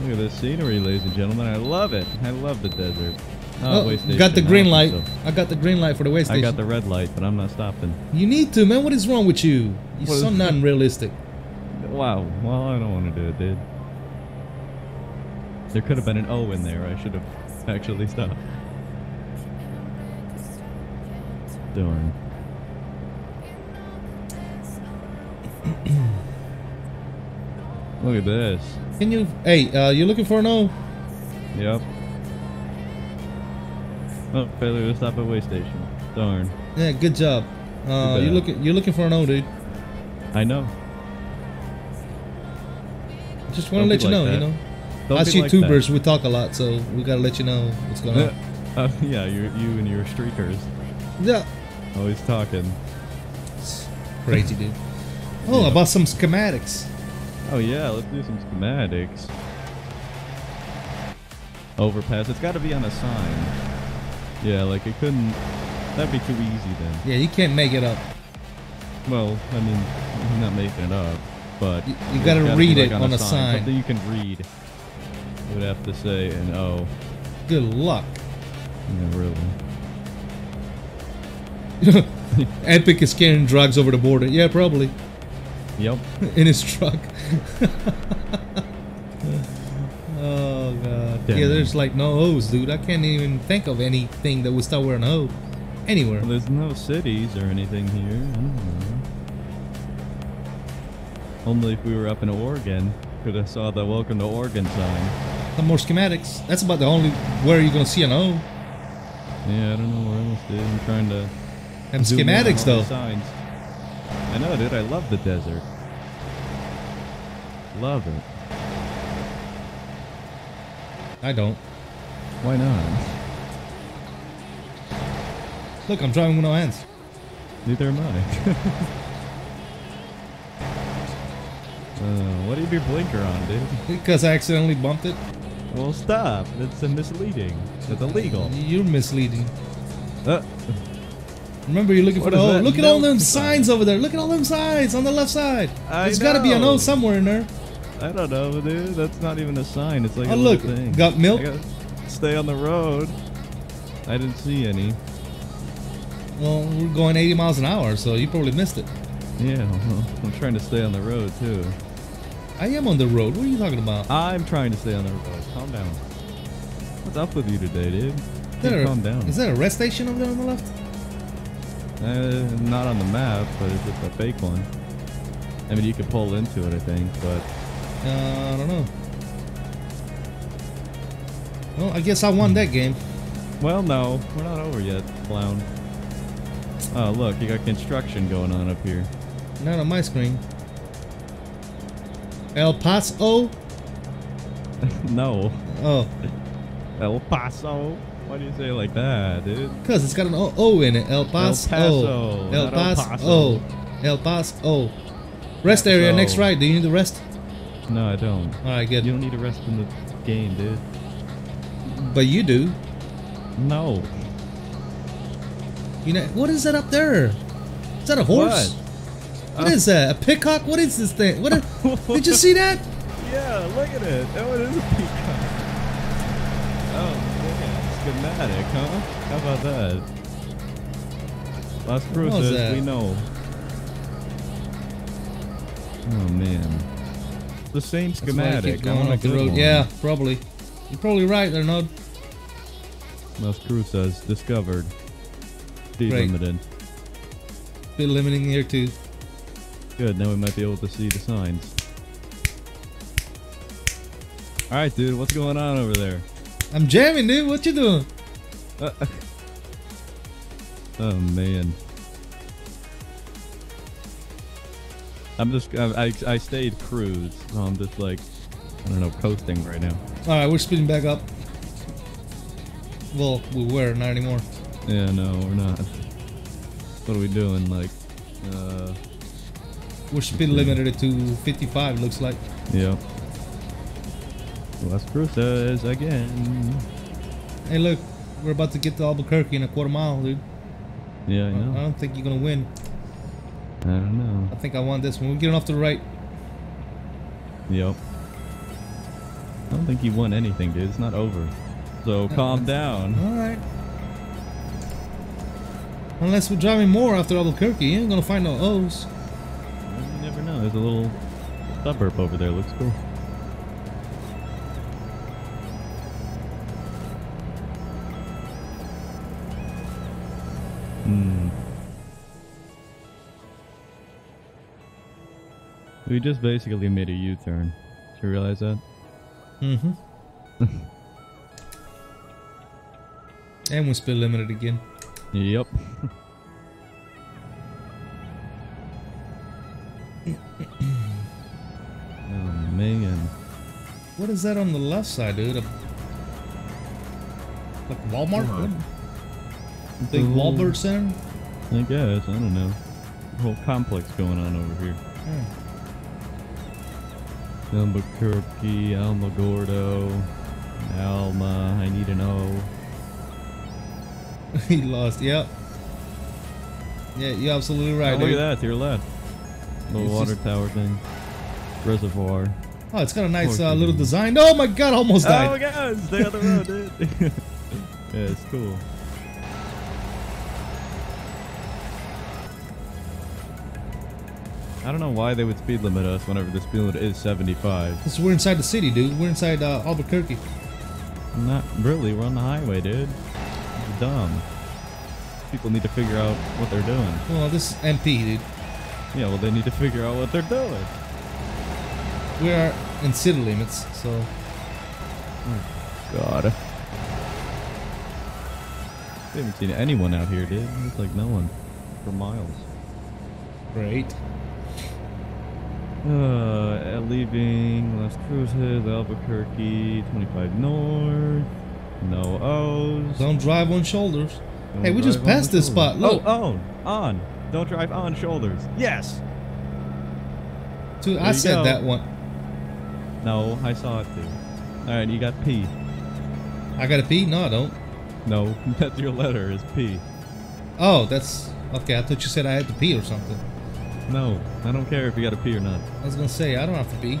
Look at this scenery, ladies and gentlemen. I love it. I love the desert. Oh, oh got the green light. So. I got the green light for the way station. I got the red light, but I'm not stopping. You need to, man. What is wrong with you? You sound not realistic. Wow. Well, I don't want to do it, dude. There could have been an O in there. I should have actually stopped. Darn. Look at this. Can you? Hey, uh, you looking for an O? Yep. Oh, failure to stop at way station. Darn. Yeah, good job. Uh, you looking? You're looking for an O, dude. I know. Just want to let you know, you know. As YouTubers, we talk a lot, so we gotta let you know what's going on. Uh, yeah, you, you and your streakers. Yeah. Always talking. It's crazy, dude. Oh, yeah. About some schematics. Oh yeah, let's do some schematics. Overpass. It's got to be on a sign. Yeah, like it couldn't. That'd be too easy then. Yeah, you can't make it up. Well, I mean, I'm not making it up, but you, you gotta, gotta read it like on, on a sign. sign. Something you can read. I would have to say an O. Good luck. Yeah, really. Epic is carrying drugs over the border. Yeah, probably. Yep. In his truck. Yeah, there's like no O's, dude. I can't even think of anything that would start with an O anywhere. Well, there's no cities or anything here. I don't know. Only if we were up in Oregon. could have saw the welcome to Oregon sign. Some more schematics. That's about the only where you're gonna see an O. Yeah, I don't know where else, dude. I'm trying to. And schematics though. Signs. I know, dude. I love the desert. Love it. I don't. Why not? Look, I'm driving with no hands. Neither am I. Uh, what do you have your blinker on, dude? Because I accidentally bumped it. Well, stop. That's misleading. That's illegal. You're misleading. Uh. Remember, you're looking what for the O. Look at no all them signs over there. Look at all them signs on the left side. I There's got to be an O somewhere in there. I don't know, dude. That's not even a sign. It's like oh, a look, thing. Got milk. Stay on the road. I didn't see any. Well, we're going eighty miles an hour, so you probably missed it. Yeah, well, I'm trying to stay on the road, too. I am on the road. What are you talking about? I'm trying to stay on the road. Calm down. What's up with you today, dude? Hey, a, calm down. Is that a rest station over there on the left? Uh, not on the map, but it's just a fake one. I mean, you could pull into it, I think, but... Uh, I don't know. Well, I guess I won that game. Well, no. We're not over yet, clown. Oh, look. You got construction going on up here. Not on my screen. El Paso? No. Oh. El Paso? Why do you say it like that, dude? Because it's got an O, O in it. El Paso. El Paso. El Paso. Rest area, next right. Do you need to rest? No, I don't. Alright, good. You don't need to rest in the game, dude. But you do. No. You know, what is that up there? Is that a horse? What? What uh, is that? A peacock? What is this thing? What? Is, did you see that? Yeah, look at it. Oh, it is a peacock. Oh, yeah. Schematic, huh? How about that? Las Cruces, that? We know. Oh, man. The same schematic. Going I like the road. Yeah, probably. You're probably right there, Nod. Las Cruces discovered. Delimited. Bit limiting here, too. Good, now we might be able to see the signs. Alright, dude, what's going on over there? I'm jamming, dude, what you doing? Uh, oh, man. I'm just, I, I, I stayed cruise, so I'm just like, I don't know, coasting right now. Alright, we're speeding back up. Well, we were, not anymore. Yeah, no, we're not. What are we doing? Like, uh... we're speed limited to fifty-five, looks like. Yeah. Las Cruces again. Hey, look. We're about to get to Albuquerque in a quarter mile, dude. Yeah, I know. I don't think you're gonna win. I don't know. I think I won this one. We're getting off to the right. Yep. I don't think you won anything, dude. It's not over. So, calm down. Alright. Unless we're driving more after Albuquerque, you ain't gonna find no O's. You never know, there's a little suburb over there, looks cool. Hmm. We just basically made a U-turn. Did you realize that? Mm-hmm. And we're speed limited again. Yep. Oh, man. What is that on the left side, dude? A... Like Walmart? You think Walmart Center? I guess. I don't know. The whole complex going on over here. Hmm. Albuquerque, Alamogordo, Alma. I need an O. He lost, yep. Yeah, you're absolutely right, oh, dude. Look at that, to your left. Little it's water tower thing. Reservoir. Oh, it's got a nice uh, little design. Oh my god, I almost died. Oh my god, stay on the road, dude. Yeah, it's cool. I don't know why they would speed limit us whenever the speed limit is seventy-five. Because we're inside the city, dude. We're inside uh, Albuquerque. Not really, we're on the highway, dude. Dumb. People need to figure out what they're doing. Well, this is M P, dude. Yeah, well, they need to figure out what they're doing. We are and city limits, so... Oh, God. We haven't seen anyone out here, dude. It's like no one for miles. Great. Uh, leaving Las Cruces, Albuquerque, twenty-five north, no O's. Don't drive on shoulders. Don't hey, we just passed this shoulders. spot. Look. Oh, oh, on. Don't drive on shoulders. Yes. Dude, there I said go. that one. No, I saw it too. All right, you got P. I got a P? No, I don't. No, that's your letter is P. Oh, that's okay. I thought you said I had to pee or something. No, I don't care if you got to pee or not. I was gonna say I don't have to pee.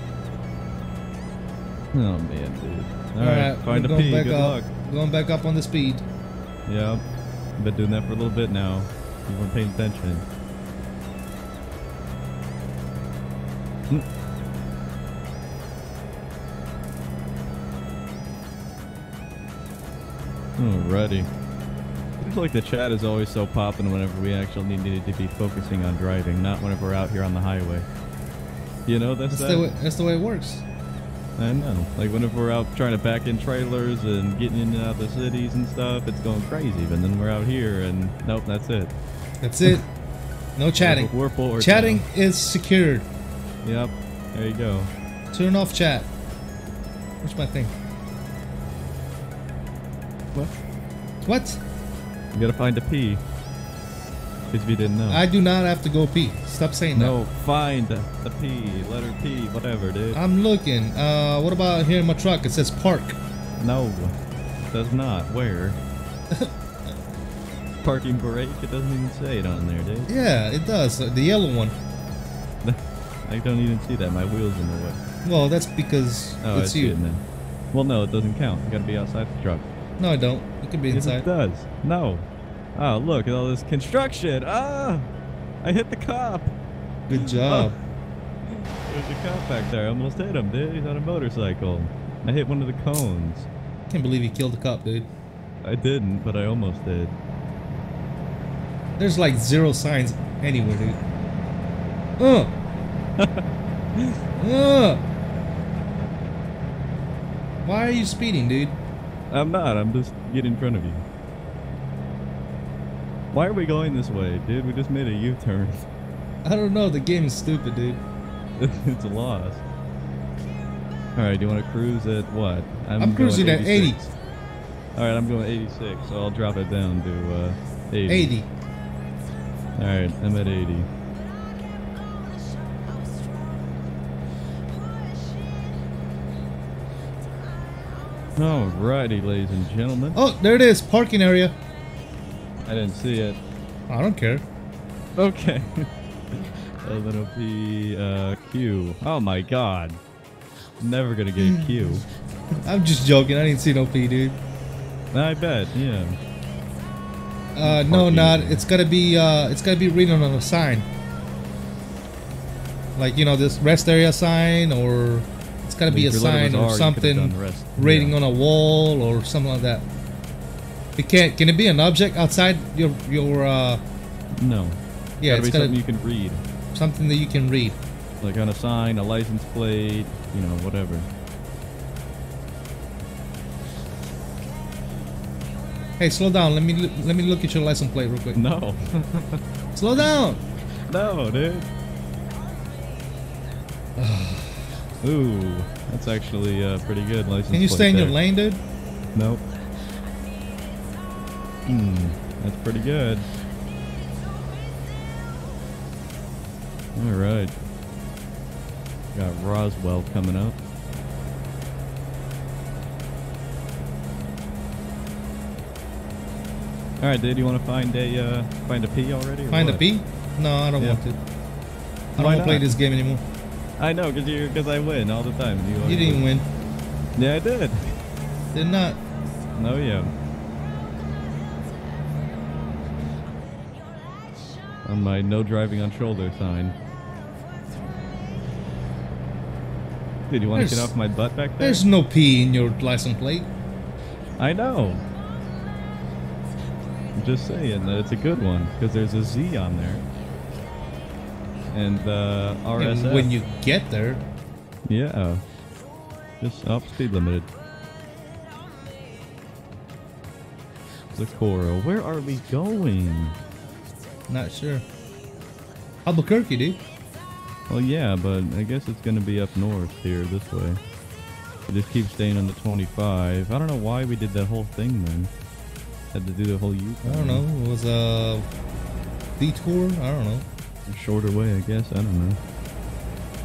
Oh man, dude. All, All right, right, find a pee. Good luck. Going back up on the speed. Yeah, been doing that for a little bit now. You weren't paying attention. Alrighty. It's like the chat is always so popping whenever we actually needed to be focusing on driving, not whenever we're out here on the highway. You know, that's, that's, that. the, way, that's the way it works. I know. Like whenever we're out trying to back in trailers and getting in and out of the cities and stuff, it's going crazy. But then we're out here and nope, that's it. That's it. No chatting. Chatting down. is secured. Yep. There you go. Turn off chat. What's my thing? What? What? You gotta find a pee. Because we didn't know. I do not have to go pee. Stop saying that. No, find the P, letter P, whatever, dude. I'm looking. Uh, what about here in my truck? It says park. No, it does not. Where? Parking brake? It doesn't even say it on there, dude. Yeah, it does. The yellow one. I don't even see that. My wheel's in the way. Well, that's because oh, it's I see you. It well, no, it doesn't count. You gotta be outside the truck. No, I don't. It could be inside. Yes, it does. No. Oh, look at all this construction. Ah! I hit the cop. Good job. Oh. There's a cop back there. I almost hit him, dude. He's on a motorcycle. I hit one of the cones. Can't believe he killed the cop, dude. I didn't, but I almost did. There's like zero signs anywhere, dude. Ugh! Ugh! Why are you speeding, dude? I'm not. I'm just getting in front of you. Why are we going this way, dude? We just made a U-turn. I don't know. The game is stupid, dude. It's lost. All right, do you want to cruise at what? I'm, I'm cruising at eighty. All right, I'm going eighty-six, so I'll drop it down to uh, eighty. eighty. All right, I'm at eighty. Alrighty, ladies and gentlemen. Oh, there it is. Parking area. I didn't see it. I don't care. Okay. L N O P uh, Q. Oh my god. Never gonna get a Q. I'm just joking. I didn't see no P, dude. I bet, yeah. Uh, no, not. It's gotta be, uh, it's gotta be written on a sign. Like, you know, this rest area sign or... It's gotta be a sign or something, rating on a wall or something like that. It can't. Can it be an object outside your your? Uh, no. Yeah, it's gotta be something you can read. Something that you can read. Like on a sign, a license plate, you know, whatever. Hey, slow down. Let me let me look at your license plate real quick. No. Slow down. No, dude. Ooh, that's actually uh, pretty good license. Can you stay in there. your lane, dude? Nope. Mm, that's pretty good. All right. Got Roswell coming up. All right, dude. You want to find a uh, find a P already? Find what? a P? No, I don't yeah. want to. I Why don't want to play this game anymore. I know, cause you, cause I win all the time. You, you didn't win. win. Yeah, I did. Did not. No, yeah. On my no driving on shoulder sign. Dude, you want to get off my butt back there? There's no P in your license plate. I know. I'm just saying that it's a good one, cause there's a Z on there. And uh, R S F. And when you get there, yeah, Just up, speed limited. The Coral. Where are we going? Not sure. Albuquerque, dude. Well, yeah, but I guess it's going to be up north here this way. It just keeps staying on the twenty-five. I don't know why we did that whole thing then. Had to do the whole U. I don't know. It was a detour. I don't know. A shorter way, I guess. I don't know.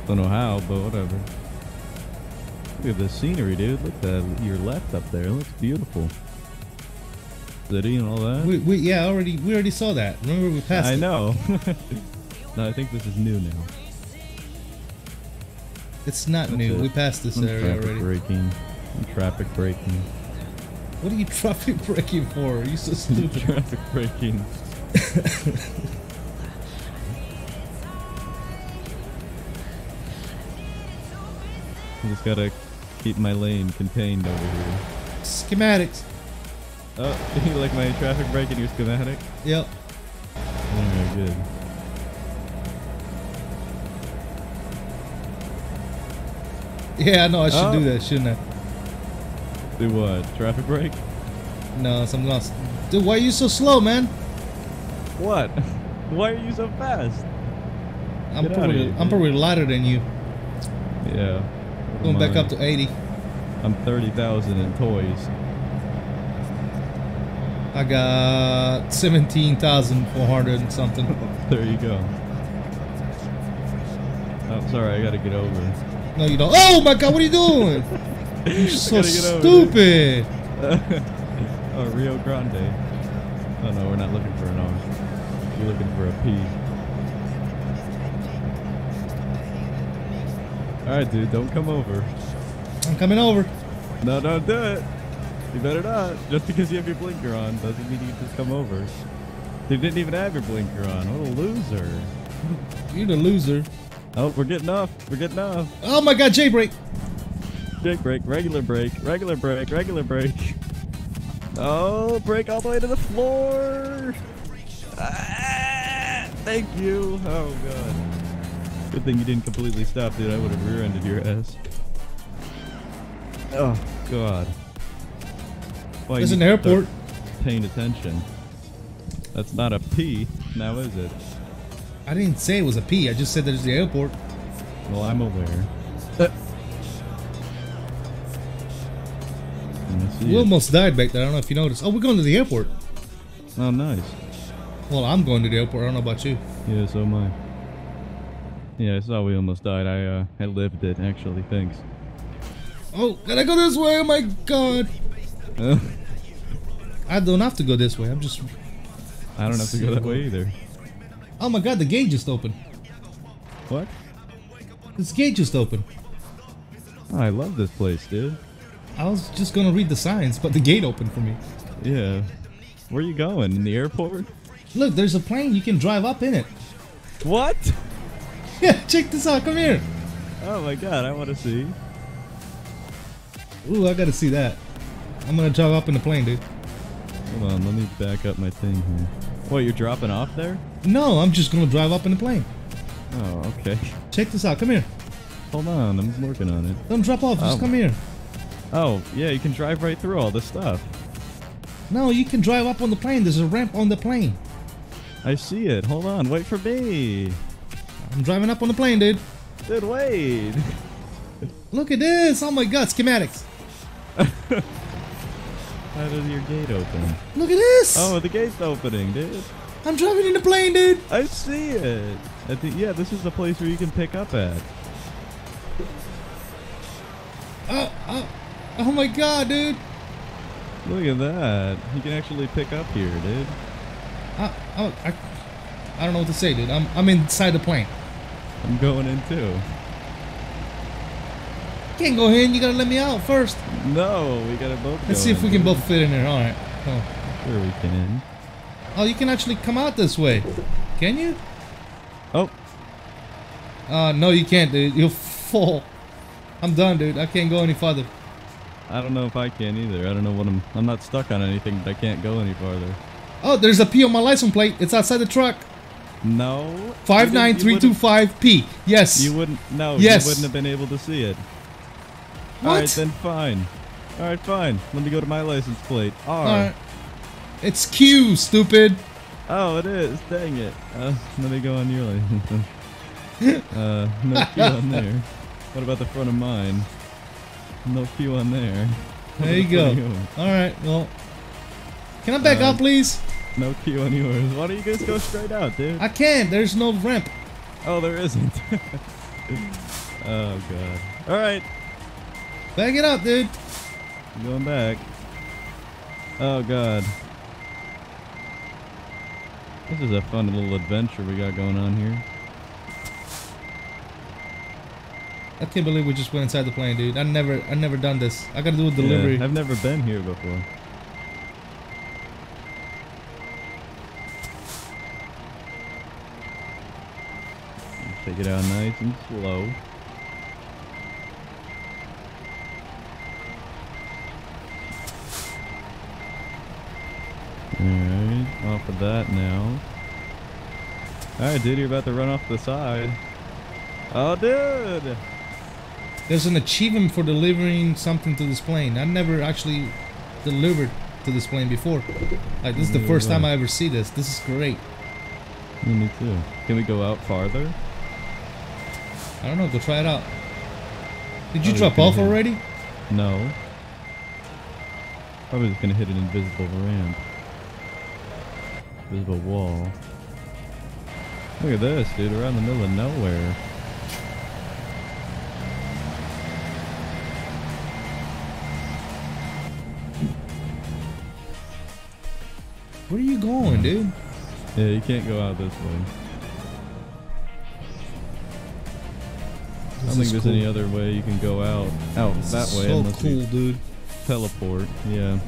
Don't know how, but whatever. Look at the scenery, dude. Look at your left up there. It looks beautiful. City and all that. We, we yeah, already we already saw that. Remember we passed. I it. know. No, I think this is new now. It's not That's new. It. We passed this I'm area traffic already. Braking. I'm traffic braking. What are you traffic braking for? Are you so stupid? Traffic braking. I just gotta keep my lane contained over here. Schematics. Oh, you like my traffic break in your schematic? Yep. Oh, good. Yeah, I know I should oh. do that, shouldn't I? Do what? Traffic break? No, something else. Dude, why are you so slow, man? What? Why are you so fast? I'm probably, I'm probably lighter than you. Yeah. Going back up to eighty. I'm thirty thousand in toys. I got seventeen thousand four hundred and something. There you go. Oh, sorry, I gotta get over. No, you don't. Oh my God, what are you doing? You're so stupid. Oh, Rio Grande. Oh no, we're not looking for an R. We're looking for a P. All right, dude, don't come over. I'm coming over. No, don't do it. You better not. Just because you have your blinker on doesn't mean you just come over. You didn't even have your blinker on. What a loser. You're the loser. Oh, we're getting off. We're getting off. Oh my God, J brake. J brake, regular brake, regular brake, regular brake. Oh, brake all the way to the floor. Ah, thank you. Oh God. Good thing you didn't completely stop, dude. I would have rear-ended your ass. Oh God. Well, There's an airport. Paying attention. That's not a P, now is it? I didn't say it was a P. I just said there's the airport. Well, I'm aware. Uh, we it. almost died back there. I don't know if you noticed. Oh, we're going to the airport. Oh, nice. Well, I'm going to the airport. I don't know about you. Yeah, so am I. Yeah, I saw we almost died. I uh, I lived it actually. Thanks. Oh, gotta go this way. Oh my God. I don't have to go this way. I'm just. I don't have to go that way either. Oh my God! The gate just opened. What? This gate just opened. Oh, I love this place, dude. I was just gonna read the signs, but the gate opened for me. Yeah. Where are you going? In the airport? Look, there's a plane. You can drive up in it. What? Yeah. Check this out. Come here. Oh my God! I want to see. Ooh, I gotta see that. I'm gonna jog up in the plane, dude. Hold on, let me back up my thing here. What, you're dropping off there? No, I'm just gonna drive up in the plane. Oh, okay. Check this out, come here. Hold on, I'm working on it. Don't drop off, oh. just come here. Oh, yeah, you can drive right through all this stuff. No, you can drive up on the plane. There's a ramp on the plane. I see it. Hold on, wait for me. I'm driving up on the plane, dude. Dude, wait. Look at this. Oh my God, schematics. How did your gate open? Look at this! Oh, the gate's opening, dude. I'm driving in the plane, dude. I see it. I think yeah, this is the place where you can pick up at. Oh, oh, oh my God, dude! Look at that. You can actually pick up here, dude. I, I, I, I don't know what to say, dude. I'm, I'm inside the plane. I'm going in too. Can't go in. You gotta let me out first. No, we gotta both. Let's go see if in, we can dude. both fit in there. All right. Oh. Sure, we can. Oh, you can actually come out this way. Can you? Oh. Uh, no, you can't, dude. You'll fall. I'm done, dude. I can't go any farther. I don't know if I can either. I don't know what I'm. I'm not stuck on anything, but I can't go any farther. Oh, there's a P on my license plate. It's outside the truck. No. Five nine three two five P. Yes. You wouldn't. No. Yes. You wouldn't have been able to see it. What? All right, then fine. All right, fine. Let me go to my license plate. R. All right. It's Q, stupid. Oh, it is. Dang it. Uh, let me go on your license. uh, no Q on there. What about the front of mine? No Q on there. What there you go. All right. Well, can I back uh, up, please? No Q on yours. Why don't you guys go straight out, dude? I can't. There's no ramp. Oh, there isn't. Oh, God. All right. Back it up, dude. I'm going back. Oh, God. This is a fun little adventure we got going on here. I can't believe we just went inside the plane, dude. I never, I never done this. I gotta do a delivery. Yeah, I've never been here before. Take it out nice and slow. Alright, off of that now. Alright, dude, you're about to run off the side. Oh, dude! There's an achievement for delivering something to this plane. I never actually delivered to this plane before. Like, this is the first time I ever see this. This is great. Yeah, me too. Can we go out farther? I don't know. Go try it out. Did you oh, drop off already? It. No. Probably just gonna hit an invisible ramp. Invisible wall. Look at this, dude. We're out in the middle of nowhere. Where are you going, dude? Yeah, you can't go out this way. I don't think there's cool. any other way you can go out out this that way so unless cool, you dude. teleport. Yeah.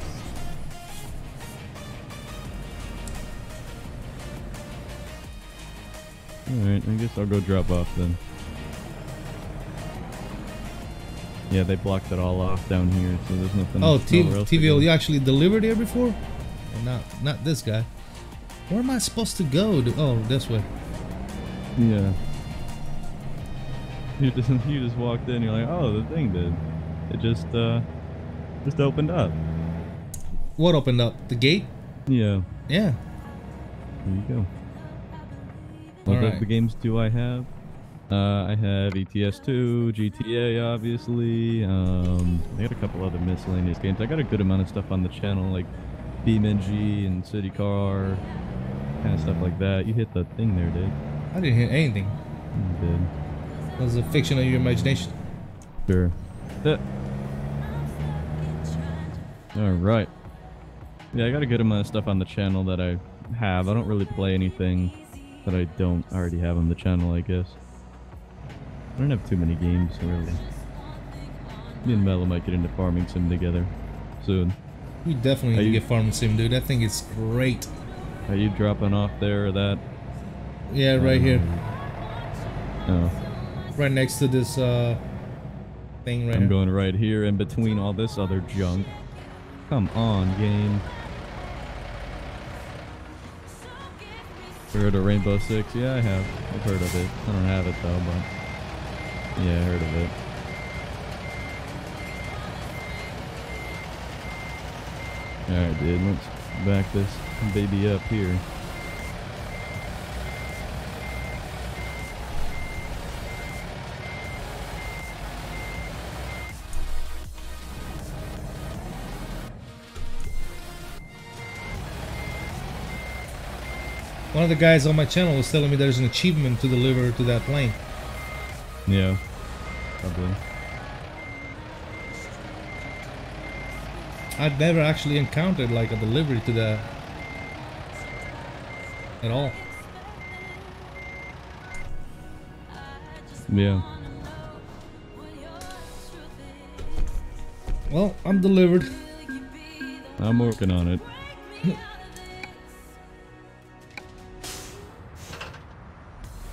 Alright, I guess I'll go drop off then. Yeah, they blocked it all off down here, so there's nothing oh, else. Oh, T V L, you actually delivered here before? Well, not, not this guy. Where am I supposed to go? To, oh, this way. Yeah. You just, you just walked in, you're like, oh, the thing did. It just, uh, just opened up. What opened up? The gate? Yeah. Yeah. There you go. What type of games do I have? Uh, I have E T S two, G T A, obviously. Um, I got a couple other miscellaneous games. I got a good amount of stuff on the channel, like Beam N G and City Car, kind of stuff like that. You hit the thing there, dude. I didn't hit anything. You did. That was a fiction of your imagination. Sure. Yeah. Alright. Yeah, I got a good amount of stuff on the channel that I have. I don't really play anything that I don't already have on the channel, I guess. I don't have too many games, really. Me and Mello might get into Farming Sim together soon. We definitely need to get Farming Sim, dude. That thing is great. Are you dropping off there or that? Yeah, right um, here. Oh. Right next to this uh, thing right I'm here. Going right here in between all this other junk. Come on, game. Heard of Rainbow Six? Yeah, I have. I've heard of it. I don't have it though, but yeah, I heard of it. Alright, dude, let's back this baby up here. One of the guys on my channel was telling me there's an achievement to deliver to that plane. Yeah, probably. I've never actually encountered like a delivery to that at all. Yeah. Well, I'm delivered. I'm working on it.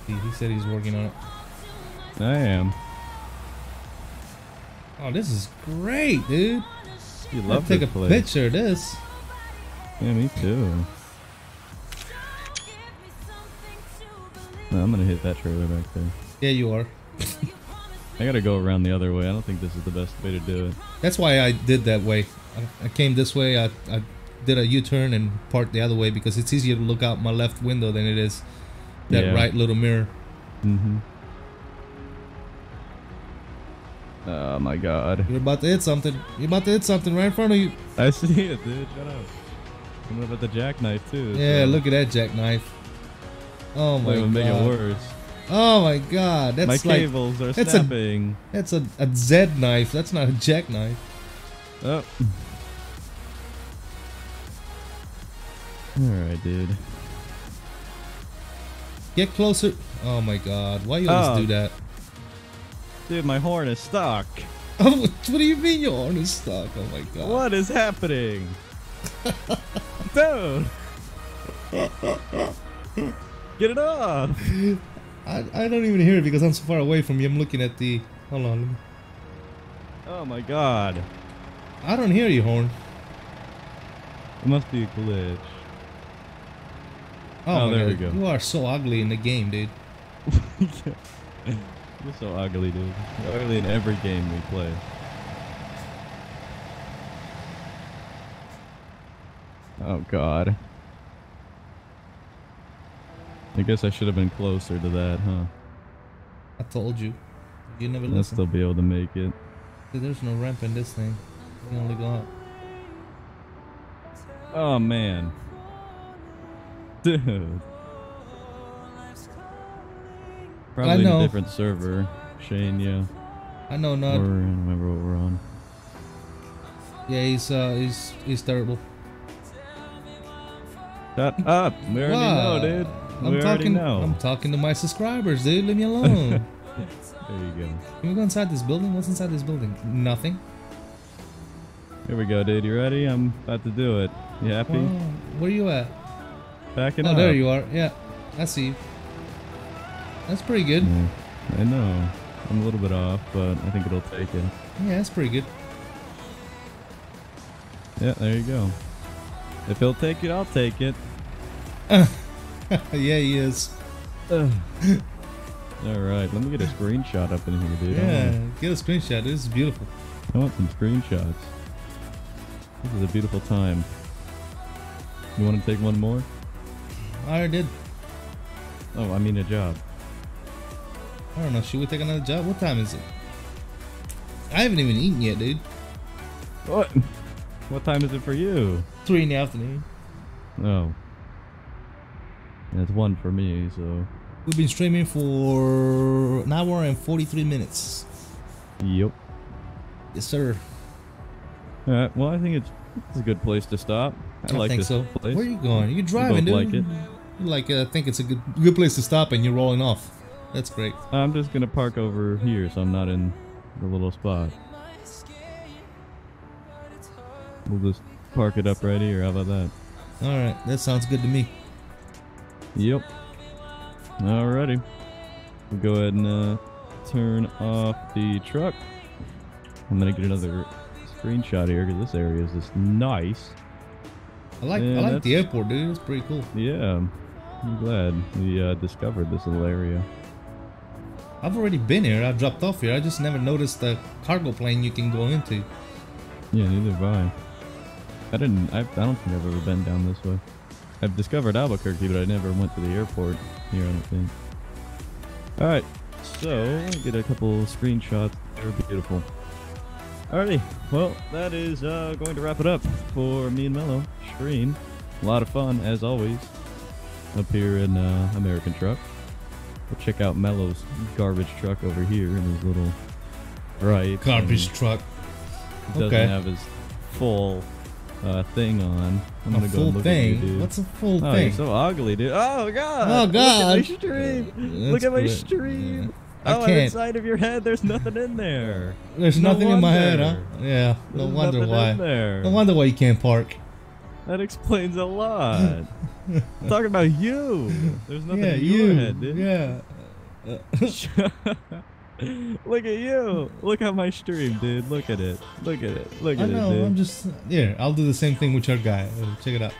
He said he's working on it. I am. Oh, this is great, dude. You love this place. Take a picture of this. Yeah, me too. Oh, I'm gonna hit that trailer back there. Yeah, you are. I gotta go around the other way. I don't think this is the best way to do it. That's why I did that way. I, I came this way. I, I did a U-turn and parked the other way because it's easier to look out my left window than it is that yeah. right little mirror. Mm-hmm. Oh my god. You're about to hit something. You're about to hit something right in front of you. I see it, dude. Shut up. I'm about the jackknife too. Yeah, so. Look at that jackknife. Oh my god. Make it worse. Oh my god. That's my like, cables are that's snapping. A, that's a, a Z knife. That's not a jackknife. Oh. Alright, dude. Get closer. Oh my god. Why you always oh. do that? Dude, my horn is stuck. Oh, what do you mean your horn is stuck? Oh my god. What is happening? Dude! Get it off! I, I don't even hear it because I'm so far away from you. I'm looking at the... Hold on. Let me... Oh my god. I don't hear you, horn. It must be a glitch. Oh, oh there god. we go. You are so ugly in the game, dude. Yeah. You're so ugly, dude. You're ugly in every game we play. Oh god. I guess I should have been closer to that, huh? I told you. You never listen. I'll still be able to make it. Dude, there's no ramp in this thing. You can only go up. Oh man. Dude. Probably a different server, Shane. Yeah, I know not. Or, I don't remember what we're on. Yeah, he's uh, he's he's terrible. Shut up! We already wow. know, dude. I'm we talking. Know. I'm talking to my subscribers, dude. Leave me alone. There you go. Can we go inside this building? What's inside this building? Nothing. Here we go, dude. You ready? I'm about to do it. You happy? Wow. Where are you at? Backing oh, up. Oh, there you are. Yeah, I see you. That's pretty good. Yeah, I know. I'm a little bit off, but I think it'll take it. Yeah, that's pretty good. Yeah, there you go. If he'll take it, I'll take it. Yeah, he is. Alright, let me get a screenshot up in here, dude. Yeah, wanna... get a screenshot. This is beautiful. I want some screenshots. This is a beautiful time. You want to take one more? I already did. Oh, I mean a job. I don't know, should we take another job? What time is it? I haven't even eaten yet, dude. What? What time is it for you? Three in the afternoon. Oh. And it's one for me, so... We've been streaming for an hour and forty-three minutes. Yep. Yes, sir. Alright, well I think it's, it's a good place to stop. I, I like think this so. place. Where are you going? You're driving, dude. Like it. You like, uh, think it's a good, good place to stop and you're rolling off. That's great. I'm just gonna park over here so I'm not in the little spot. We'll just park it up right here. How about that? Alright, that sounds good to me. Yep. Alrighty. We'll go ahead and uh, turn off the truck. I'm gonna get another screenshot here because this area is just nice. I like, I like the airport, dude. It's pretty cool. Yeah. I'm glad we uh, discovered this little area. I've already been here. I dropped off here. I just never noticed the cargo plane you can go into. Yeah, neither have I. I didn't. I, I don't think I've ever been down this way. I've discovered Albuquerque, but I never went to the airport here, I don't think. All right, so get a couple screenshots. They're beautiful. Alrighty. Well, that is uh, going to wrap it up for me and Mello. Stream. A lot of fun as always. Up here in uh, American Truck. We'll check out Mello's garbage truck over here in his little right garbage truck. He doesn't okay. have his full uh, thing on. I'm gonna a go full look thing. At you, dude. What's a full oh, thing? You're so ugly, dude. Oh god. Oh god. Look at my stream. Yeah, look at my stream. Yeah. I oh, can't. Inside of your head, there's nothing in there. There's no nothing wonder. in my head, huh? Yeah. No there's wonder why. No wonder why you can't park. That explains a lot. I'm talking about you. There's nothing yeah, in your you. head, dude. Yeah. Look at you. Look at my stream, dude. Look at it. Look at it. Look at I know, it, dude. I'm just yeah. I'll do the same thing with your guy. Check it out.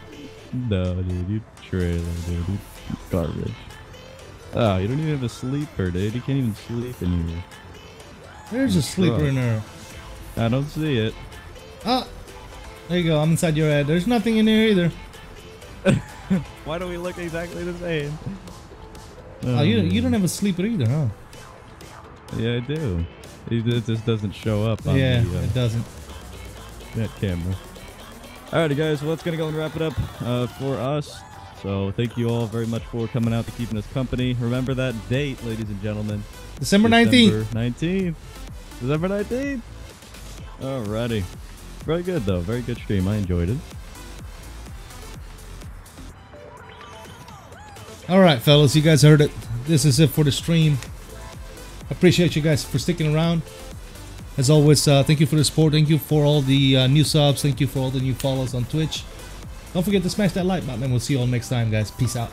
No, dude. You trailer, dude. You garbage. Oh, you don't even have a sleeper, dude. You can't even sleep in here. There's a sleeper in there. I don't see it. Ah, there you go. I'm inside your head. There's nothing in there either. Why do we look exactly the same? Oh, um, you you don't have a sleeper either, huh? Yeah, I do. It just doesn't show up on yeah, the, uh, it doesn't. That camera. Alrighty, guys. Well, that's gonna go and wrap it up uh, for us. So thank you all very much for coming out to keeping us company. Remember that date, ladies and gentlemen. December nineteenth. Nineteenth. December nineteenth. Alrighty. Very good though. Very good stream. I enjoyed it. All right, fellas, you guys heard it. This is it for the stream. Appreciate you guys for sticking around. As always, uh, thank you for the support. Thank you for all the uh, new subs. Thank you for all the new follows on Twitch. Don't forget to smash that like button, and we'll see you all next time, guys. Peace out.